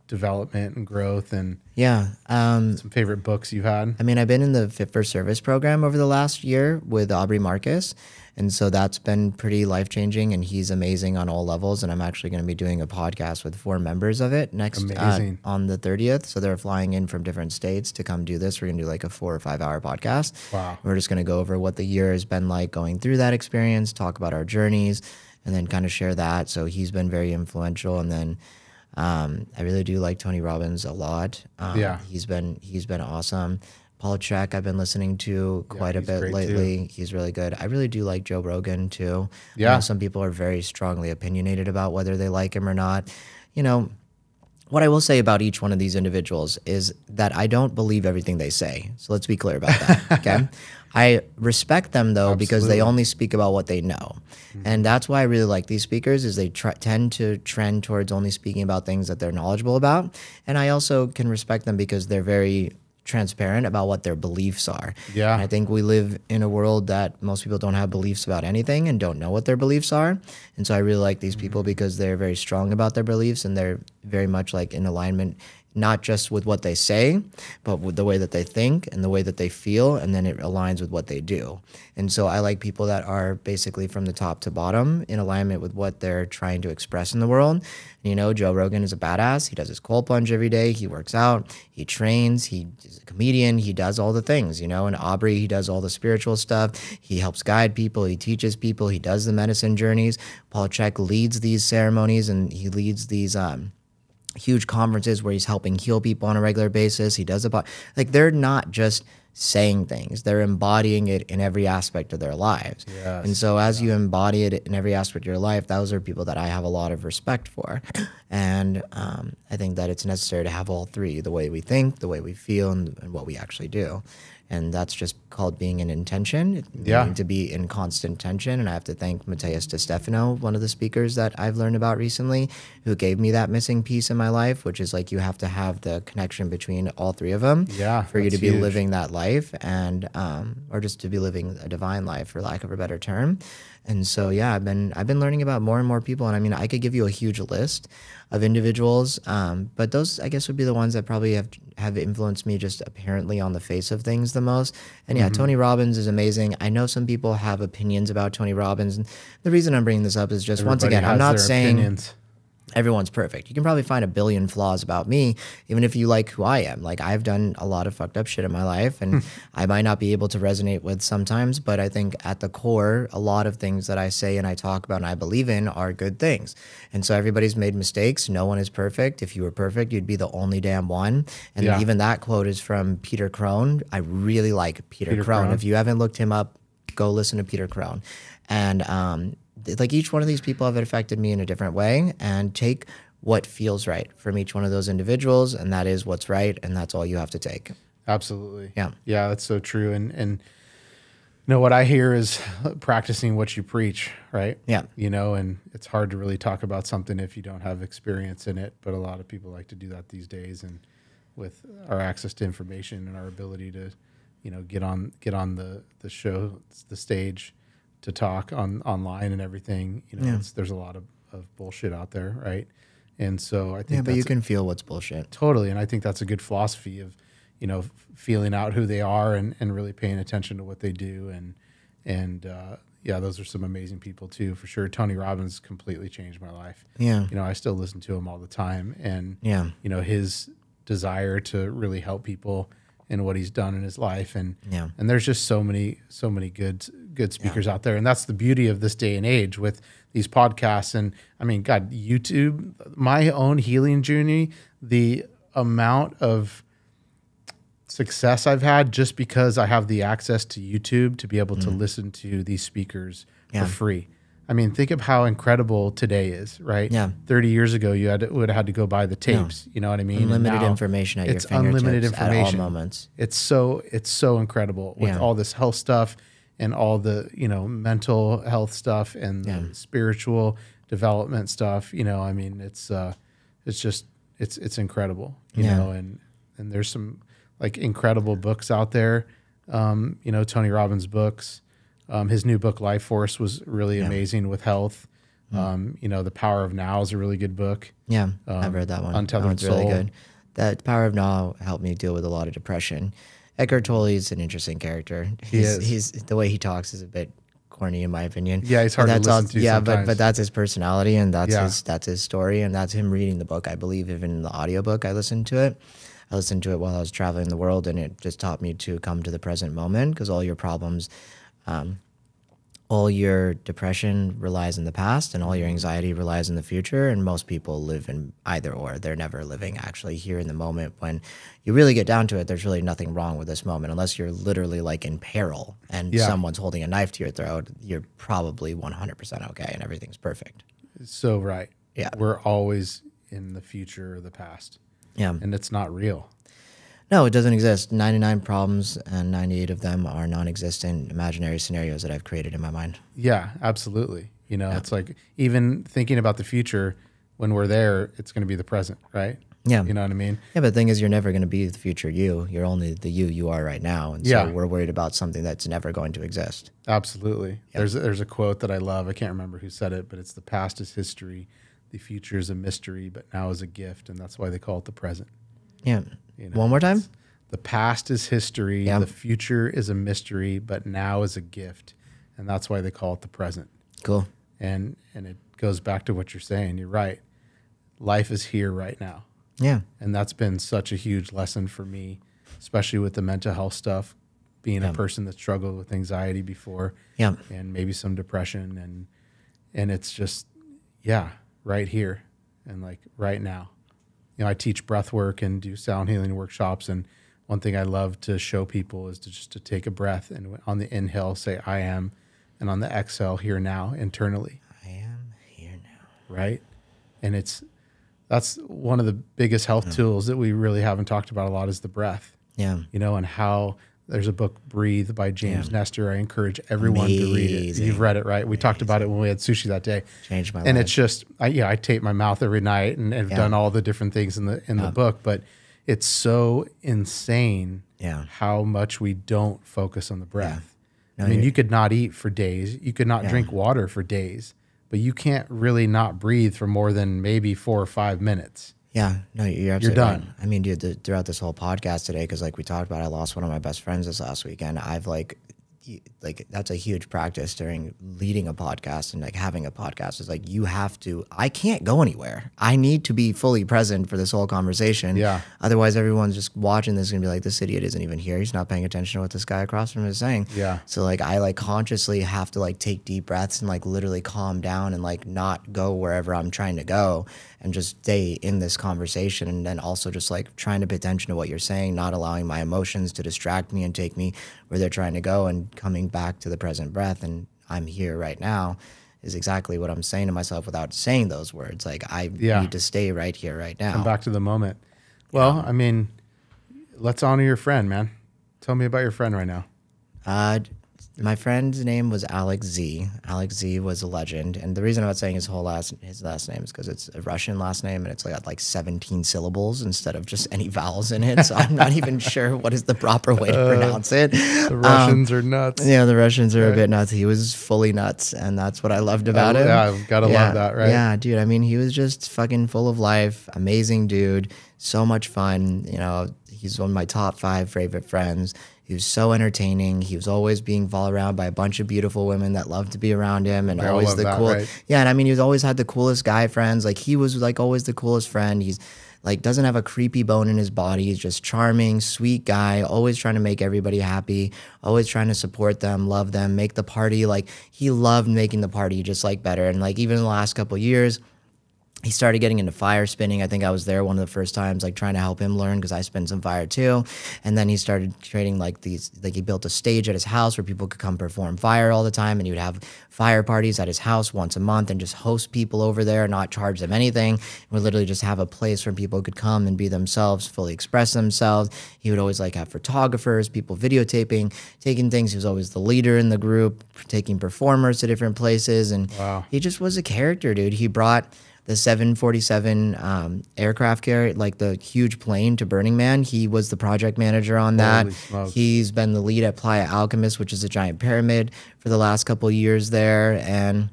development and growth and yeah, um, some favorite books you had. I mean, I've been in the Fit for Service program over the last year with Aubrey Marcus. And so that's been pretty life-changing, and he's amazing on all levels. And I'm actually going to be doing a podcast with four members of it next uh, on the thirtieth. So they're flying in from different states to come do this. We're going to do like a four or five hour podcast. Wow. We're just going to go over what the year has been like going through that experience, talk about our journeys, and then kind of share that. So he's been very influential. And then um, I really do like Tony Robbins a lot. Um, yeah. He's been, he's been awesome. Paul Chek, I've been listening to quite yeah, a bit lately. Too. He's really good. I really do like Joe Rogan too. Yeah. Some people are very strongly opinionated about whether they like him or not. You know, what I will say about each one of these individuals is that I don't believe everything they say. So let's be clear about that, okay? I respect them though, Absolutely. Because they only speak about what they know. Mm-hmm. And that's why I really like these speakers, is they tr tend to trend towards only speaking about things that they're knowledgeable about. And I also can respect them because they're very transparent about what their beliefs are. Yeah. And I think we live in a world that most people don't have beliefs about anything and don't know what their beliefs are. And so I really like these mm-hmm. people because they're very strong about their beliefs, and they're very much like in alignment, not just with what they say, but with the way that they think and the way that they feel, and then it aligns with what they do. And so I like people that are basically from the top to bottom in alignment with what they're trying to express in the world. And, you know, Joe Rogan is a badass. He does his cold plunge every day. He works out. He trains. He is a comedian. He does all the things, you know. And Aubrey, he does all the spiritual stuff. He helps guide people. He teaches people. He does the medicine journeys. Paul Chek leads these ceremonies, and he leads these um, huge conferences where he's helping heal people on a regular basis. He does about, like, they're not just saying things, they're embodying it in every aspect of their lives. Yes, and so as yeah. you embody it in every aspect of your life, those are people that I have a lot of respect for. And um, I think that it's necessary to have all three, the way we think, the way we feel, and, and what we actually do. And that's just called being in intention, yeah. to be in constant tension. And I have to thank Mateus DiStefano, one of the speakers that I've learned about recently, who gave me that missing piece in my life, which is like you have to have the connection between all three of them yeah, for you to be huge. living that life, and um, or just to be living a divine life, for lack of a better term. And so, yeah, I've been I've been learning about more and more people. And I mean, I could give you a huge list of individuals, um, but those, I guess, would be the ones that probably have have influenced me just apparently on the face of things the most. And yeah, mm-hmm. Tony Robbins is amazing. I know some people have opinions about Tony Robbins. And the reason I'm bringing this up is just, Everybody once again, I'm not saying opinions. Everyone's perfect. You can probably find a billion flaws about me, even if you like who I am. Like, I've done a lot of fucked up shit in my life, and I might not be able to resonate with sometimes, but I think at the core, a lot of things that I say and I talk about and I believe in are good things. And so everybody's made mistakes. No one is perfect. If you were perfect, you'd be the only damn one. And yeah. even that quote is from Peter Crone. I really like Peter, Peter Crone. Crone. If you haven't looked him up, go listen to Peter Crone. And, um, like, each one of these people have affected me in a different way, and take what feels right from each one of those individuals. And that is what's right. And that's all you have to take. Absolutely. Yeah. Yeah. That's so true. And, and you know, what I hear is practicing what you preach, right? Yeah. You know, and it's hard to really talk about something if you don't have experience in it, but a lot of people like to do that these days. And with our access to information and our ability to, you know, get on, get on the, the show, the stage, to talk on online and everything, you know, yeah. it's, there's a lot of, of bullshit out there, right? And so I think yeah, but that's you can a, feel what's bullshit. Totally, and I think that's a good philosophy of, you know, feeling out who they are, and, and really paying attention to what they do. And, and uh, yeah, those are some amazing people too, for sure. Tony Robbins completely changed my life. Yeah. You know, I still listen to him all the time, and, yeah. you know, his desire to really help people and what he's done in his life. And yeah. and there's just so many so many good good speakers yeah. out there. And that's the beauty of this day and age with these podcasts. And I mean, God, YouTube, my own healing journey, the amount of success I've had just because I have the access to YouTube to be able mm. to listen to these speakers yeah. for free. I mean, think of how incredible today is, right? Yeah. thirty years ago, you had to, would have had to go buy the tapes. No. You know what I mean? Unlimited information at your fingertips. It's unlimited information at all moments. It's so it's so incredible with yeah. all this health stuff and all the you know mental health stuff and yeah. the spiritual development stuff. You know, I mean, it's uh, it's just it's it's incredible. You yeah. know, and and there's some like incredible books out there. Um, you know, Tony Robbins books. Um, his new book, Life Force, was really yeah. amazing with health. Mm. Um, you know, The Power of Now is a really good book. Yeah, um, I've read that one. Untethered Soul. Really good. That Power of Now helped me deal with a lot of depression. Eckhart Tolle is an interesting character. He's, he is. He's, the way he talks is a bit corny, in my opinion. Yeah, he's hard to listen to. Yeah, sometimes. but but that's his personality, and that's yeah. his that's his story, and that's him reading the book. I believe even in the audiobook, I listened to it. I listened to it while I was traveling the world, and it just taught me to come to the present moment, because all your problems. Um, all your depression relies in the past, and all your anxiety relies in the future, and most people live in either or. They're never living actually here in the moment. When you really get down to it, there's really nothing wrong with this moment, unless you're literally like in peril and yeah. someone's holding a knife to your throat. You're probably one hundred percent okay and everything's perfect. So right. Yeah. We're always in the future or the past. Yeah. And it's not real. No, it doesn't exist. ninety-nine problems and ninety-eight of them are non-existent imaginary scenarios that I've created in my mind. Yeah, absolutely. You know, yeah. it's like even thinking about the future, when we're there, it's going to be the present, right? Yeah. You know what I mean? Yeah, but the thing is, you're never going to be the future you. You're only the you you are right now. And so yeah. we're worried about something that's never going to exist. Absolutely. Yep. There's, there's a quote that I love. I can't remember who said it, but it's the past is history. The future is a mystery, but now is a gift. And that's why they call it the present. Yeah. You know, one more time. The past is history. Yeah. The future is a mystery, but now is a gift. And that's why they call it the present. Cool. And and it goes back to what you're saying. You're right. Life is here right now. Yeah. And that's been such a huge lesson for me, especially with the mental health stuff, being yeah. a person that struggled with anxiety before. Yeah. And maybe some depression. And and it's just, yeah, right here and like right now. You know, I teach breath work and do sound healing workshops, and one thing I love to show people is to just to take a breath and on the inhale say I am, and on the exhale here now internally. I am here now. Right, and it's that's one of the biggest health mm. tools that we really haven't talked about a lot is the breath. Yeah, you know, and how there's a book Breathe by James yeah. Nestor. I encourage everyone Amazing. to read it. You've read it, right? We Amazing. talked about it when we had sushi that day. Changed my life. And it's just, I, yeah, I tape my mouth every night and have yeah. done all the different things in the in yeah. the book, but it's so insane yeah. how much we don't focus on the breath. Yeah. No, I mean, you could not eat for days. You could not yeah. drink water for days, but you can't really not breathe for more than maybe four or five minutes. Yeah, no, you're absolutely You're done. Right. I mean, dude, the, throughout this whole podcast today, because like we talked about, I lost one of my best friends this last weekend. I've like, like that's a huge practice during leading a podcast and like having a podcast is like you have to, I can't go anywhere. I need to be fully present for this whole conversation. Yeah. Otherwise, everyone's just watching this and be like, this idiot isn't even here. He's not paying attention to what this guy across from him is saying. Yeah. So like I like consciously have to like take deep breaths and like literally calm down and like not go wherever I'm trying to go. And just stay in this conversation, and then also just like trying to pay attention to what you're saying, not allowing my emotions to distract me and take me where they're trying to go, and coming back to the present breath. And I'm here right now is exactly what I'm saying to myself without saying those words. Like I yeah. need to stay right here, right now. Come back to the moment. Well, yeah. I mean, let's honor your friend, man. Tell me about your friend right now. Uh, My friend's name was Alex Z. Alex Z was a legend, and the reason I'm not saying his whole last his last name is because it's a Russian last name, and it's got like seventeen syllables instead of just any vowels in it. So I'm not even sure what is the proper way to pronounce it. Uh, the Russians um, are nuts. Yeah, the Russians are right. a bit nuts. He was fully nuts, and that's what I loved about uh, him. Yeah, I've gotta yeah, love that, right? Yeah, dude. I mean, he was just fucking full of life. Amazing dude. So much fun. You know, he's one of my top five favorite friends. He was so entertaining. He was always being followed around by a bunch of beautiful women that loved to be around him, and I always the that, cool. Right? Yeah, and I mean, he was always had the coolest guy friends. Like he was like always the coolest friend. He's like doesn't have a creepy bone in his body. He's just charming, sweet guy, always trying to make everybody happy, always trying to support them, love them, make the party. Like he loved making the party just like better. And like even in the last couple of years, he started getting into fire spinning. I think I was there one of the first times, like trying to help him learn because I spin some fire too. And then he started creating like these, like he built a stage at his house where people could come perform fire all the time. And he would have fire parties at his house once a month and just host people over there, not charge them anything. We literally just have a place where people could come and be themselves, fully express themselves. He would always like have photographers, people videotaping, taking things. He was always the leader in the group, taking performers to different places. And wow, he just was a character, dude. He brought the seven forty-seven um, aircraft carrier, like the huge plane, to Burning Man. He was the project manager on that. He's been the lead at Playa Alchemist, which is a giant pyramid, for the last couple of years there. And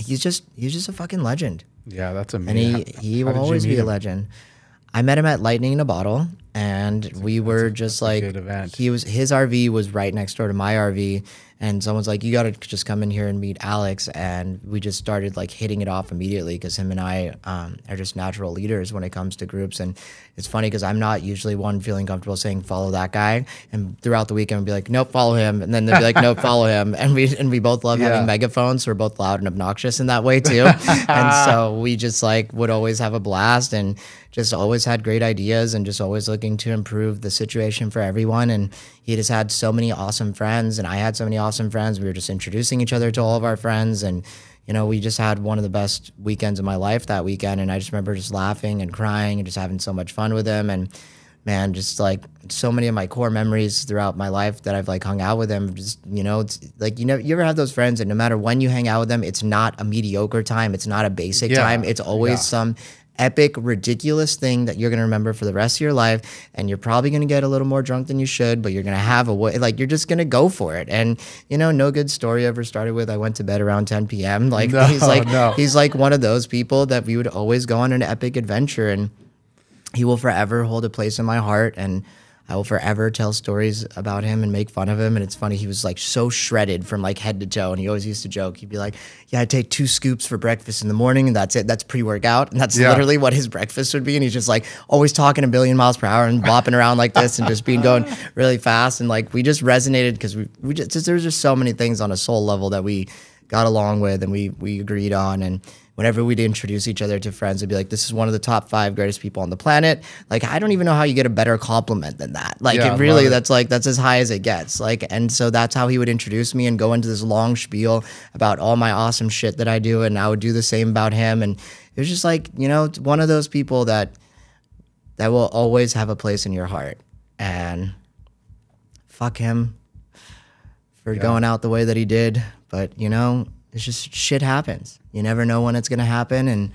he's just he's just a fucking legend. Yeah, that's amazing. And he, he will always be a legend. I met him at Lightning in a Bottle, and we were just like, he was his R V was right next door to my R V. And someone's like, you got to just come in here and meet Alex. And we just started like hitting it off immediately because him and I um, are just natural leaders when it comes to groups. And it's funny because I'm not usually one feeling comfortable saying, follow that guy. And throughout the weekend, I'd be like, nope, follow him. And then they'd be like, nope, follow him. And we and we both love yeah. having megaphones. So we're both loud and obnoxious in that way too. And so we just like would always have a blast and just always had great ideas and just always looking to improve the situation for everyone. And he just had so many awesome friends, and I had so many awesome awesome friends. We were just introducing each other to all of our friends, and you know, we just had one of the best weekends of my life that weekend. And I just remember just laughing and crying and just having so much fun with him. And man, just like so many of my core memories throughout my life that I've like hung out with him. Just, you know, it's like, you know, you ever have those friends and no matter when you hang out with them, it's not a mediocre time, it's not a basic yeah. time, it's always yeah. some epic, ridiculous thing that you're going to remember for the rest of your life. And you're probably going to get a little more drunk than you should, but you're going to have a way, like, you're just going to go for it. And, you know, no good story ever started with, I went to bed around ten P M Like, no, he's like, no. he's like one of those people that we would always go on an epic adventure, and he will forever hold a place in my heart. And I will forever tell stories about him and make fun of him. And it's funny, he was like so shredded from like head to toe. And he always used to joke. He'd be like, yeah, I take two scoops for breakfast in the morning, and that's it. That's pre-workout. And that's yeah. literally what his breakfast would be. And he's just like always talking a billion miles per hour and bopping around like this and just being going really fast. And like, we just resonated because we, we just, just there's just so many things on a soul level that we got along with and we, we agreed on. And whenever we'd introduce each other to friends, it'd be like, this is one of the top five greatest people on the planet. Like, I don't even know how you get a better compliment than that. Like, yeah, it really, it. that's like, that's as high as it gets. Like, and so that's how he would introduce me and go into this long spiel about all my awesome shit that I do. And I would do the same about him. And it was just like, you know, it's one of those people that, that will always have a place in your heart. And fuck him for yeah. going out the way that he did. But, you know, it's just shit happens. You never know when it's going to happen. And,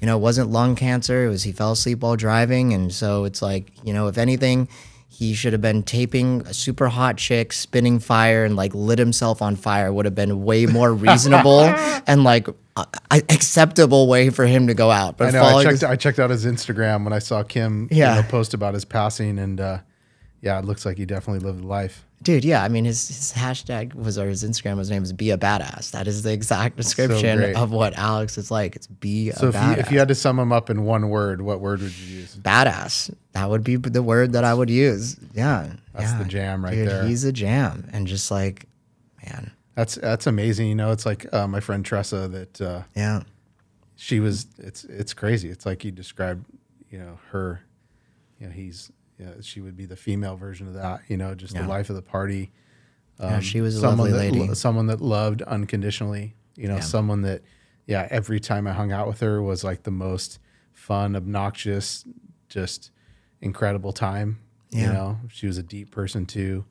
you know, it wasn't lung cancer. It was he fell asleep while driving. And so it's like, you know, if anything, he should have been taping a super hot chick, spinning fire, and like lit himself on fire would have been way more reasonable and like uh, acceptable way for him to go out. But I know, I checked, his, I checked out his Instagram when I saw Kim yeah. you know, post about his passing. And uh, yeah, it looks like he definitely lived life. Dude, yeah, I mean, his, his hashtag was, or his Instagram, his name is Be a Badass. That is the exact description so of what Alex is like. It's be so a if badass. You, if you had to sum him up in one word, what word would you use? Badass. That would be the word that I would use. Yeah. That's yeah. the jam right Dude, there. He's a jam. And just like, man. That's that's amazing. You know, it's like uh, my friend Tressa that uh, yeah, she was, it's, it's crazy. It's like you described, you know, her, you know, he's, yeah, she would be the female version of that, you know, just yeah. the life of the party. Um, yeah, she was a lovely that, lady. Someone that loved unconditionally, you know, yeah. someone that, yeah, every time I hung out with her was like the most fun, obnoxious, just incredible time, yeah. you know. She was a deep person too,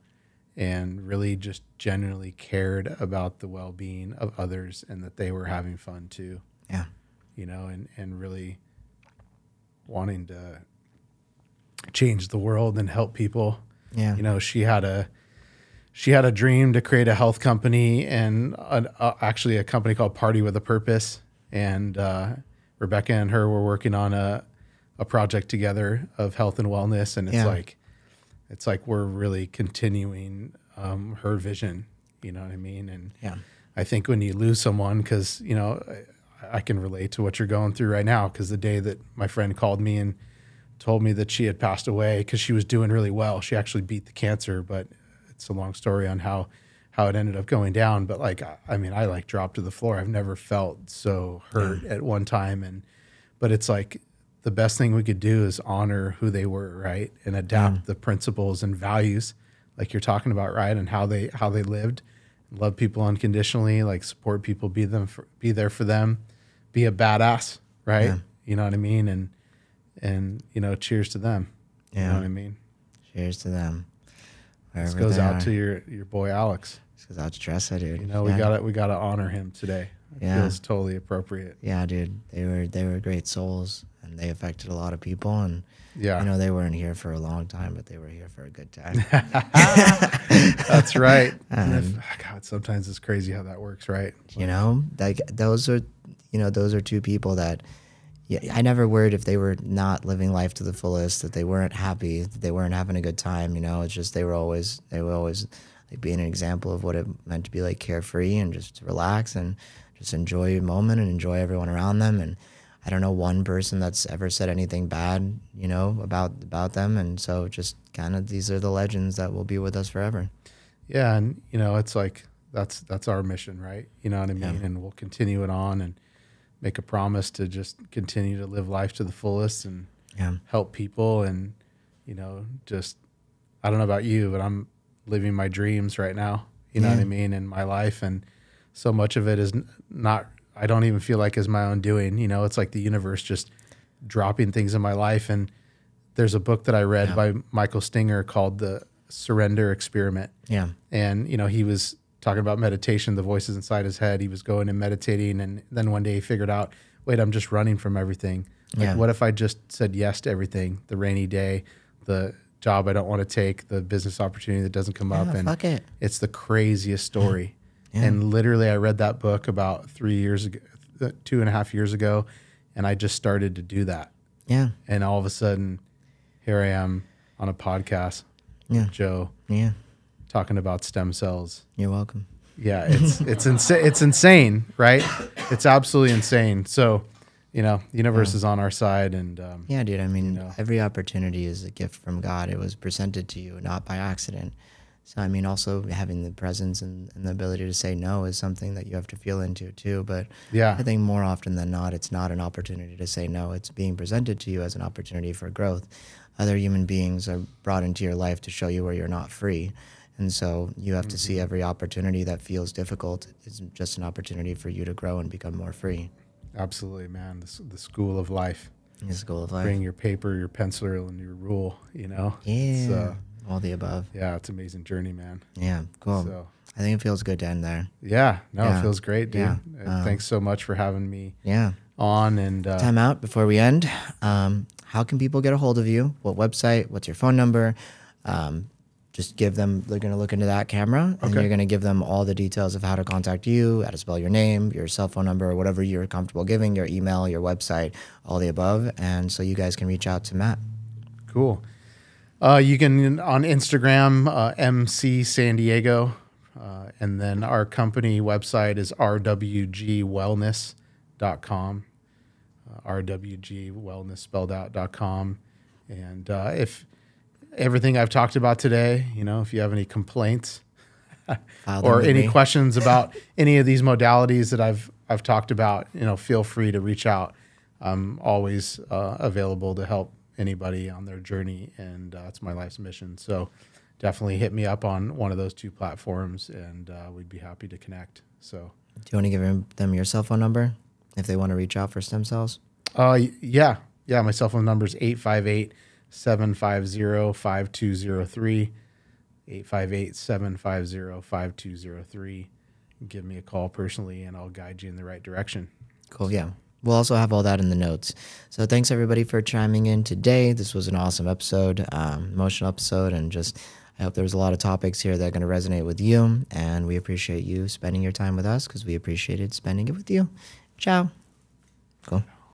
and really just genuinely cared about the well-being of others and that they were having fun too. Yeah. You know, and, and really wanting to change the world and help people. Yeah, you know, she had a she had a dream to create a health company, and an, uh, actually a company called Party with a Purpose. And uh, Rebecca and her were working on a a project together of health and wellness, and it's yeah. like, it's like we're really continuing um, her vision. You know what I mean? And yeah. I think when you lose someone, because, you know, I, I can relate to what you're going through right now, because the day that my friend called me and told me that she had passed away, because she was doing really well. She actually beat the cancer, but it's a long story on how, how it ended up going down. But, like, I, I mean, I, like, dropped to the floor. I've never felt so hurt at one time. And but it's like the best thing we could do is honor who they were, right, and adapt mm. the principles and values like you're talking about, right, and how they how they lived. Love people unconditionally, like support people, be them, for, be there for them, be a badass, right? Yeah. You know what I mean? And, and you know, cheers to them. Yeah. You know what I mean? Cheers to them. Wherever this goes out are. to your, your boy, Alex. This goes out to Tressa, dude. You know, yeah. we gotta, we gotta honor him today. It yeah. feels totally appropriate. Yeah, dude. They were, they were great souls, and they affected a lot of people, and yeah, I know they weren't here for a long time, but they were here for a good time. That's right. Um, if, God, sometimes it's crazy how that works, right? Like, you know, like those are, you know, those are two people that, yeah, I never worried if they were not living life to the fullest, that they weren't happy, that they weren't having a good time. You know, it's just they were always, they were always like being an example of what it meant to be like carefree and just to relax and just enjoy your moment and enjoy everyone around them. And I don't know one person that's ever said anything bad, you know, about about them. And so just kind of these are the legends that will be with us forever. Yeah. And, you know, it's like that's that's our mission, right? You know what I mean? Yeah. And we'll continue it on and make a promise to just continue to live life to the fullest and yeah. help people. And, you know, just I don't know about you, but I'm living my dreams right now. You know yeah. what I mean? In my life. And so much of it is not I don't even feel like it's my own doing. You know, it's like the universe just dropping things in my life. And there's a book that I read yeah. by Michael Singer called The Surrender Experiment. Yeah. And, you know, he was talking about meditation, the voices inside his head. He was going and meditating. And then one day he figured out, wait, I'm just running from everything. Like, yeah. what if I just said yes to everything? The rainy day, the job I don't want to take, the business opportunity that doesn't come yeah, up. And fuck it. It's the craziest story. Yeah. And literally I read that book about three years ago, two and a half years ago, and I just started to do that. Yeah. And all of a sudden, here I am on a podcast yeah. with Joe yeah. talking about stem cells. You're welcome. Yeah, it's it's, insa it's insane, right? It's absolutely insane. So, you know, the universe yeah. is on our side. and um, Yeah, dude, I mean, you know, every opportunity is a gift from God. It was presented to you, not by accident. So, I mean, also having the presence and, and the ability to say no is something that you have to feel into, too. But yeah. I think more often than not, it's not an opportunity to say no. It's being presented to you as an opportunity for growth. Other human beings are brought into your life to show you where you're not free. And so you have mm-hmm. to see every opportunity that feels difficult is just an opportunity for you to grow and become more free. Absolutely, man. The, the school of life. The school of life. Bring your paper, your pencil, and your rule, you know? Yeah. So. All the above. Yeah, it's an amazing journey, man. Yeah, cool. So, I think it feels good to end there. Yeah, no, yeah. it feels great, dude. Yeah. Um, Thanks so much for having me yeah. on. And uh, time out before we end. Um, how can people get a hold of you? What website? What's your phone number? Um, just give them, they're going to look into that camera, and okay. you're going to give them all the details of how to contact you, how to spell your name, your cell phone number, whatever you're comfortable giving, your email, your website, all the above. And so you guys can reach out to Matt. Cool. Uh, you can on Instagram, uh, M C San Diego. Uh, and then our company website is R W G wellness dot com, uh, R W G wellness spelled out dot com. And uh, if everything I've talked about today, you know, if you have any complaints or any me. questions about any of these modalities that I've, I've talked about, you know, feel free to reach out. I'm always uh, available to help anybody on their journey, and uh, it's my life's mission. So definitely hit me up on one of those two platforms, and uh, we'd be happy to connect. So do you want to give them your cell phone number if they want to reach out for stem cells? Uh, yeah. Yeah. My cell phone number is eight five eight, seven five zero, five two zero three, eight five eight, seven five zero, five two zero three. Give me a call personally and I'll guide you in the right direction. Cool. Yeah. We'll also have all that in the notes. So thanks, everybody, for chiming in today. This was an awesome episode, um, emotional episode, and just I hope there was a lot of topics here that are going to resonate with you, and we appreciate you spending your time with us because we appreciated spending it with you. Ciao. Cool.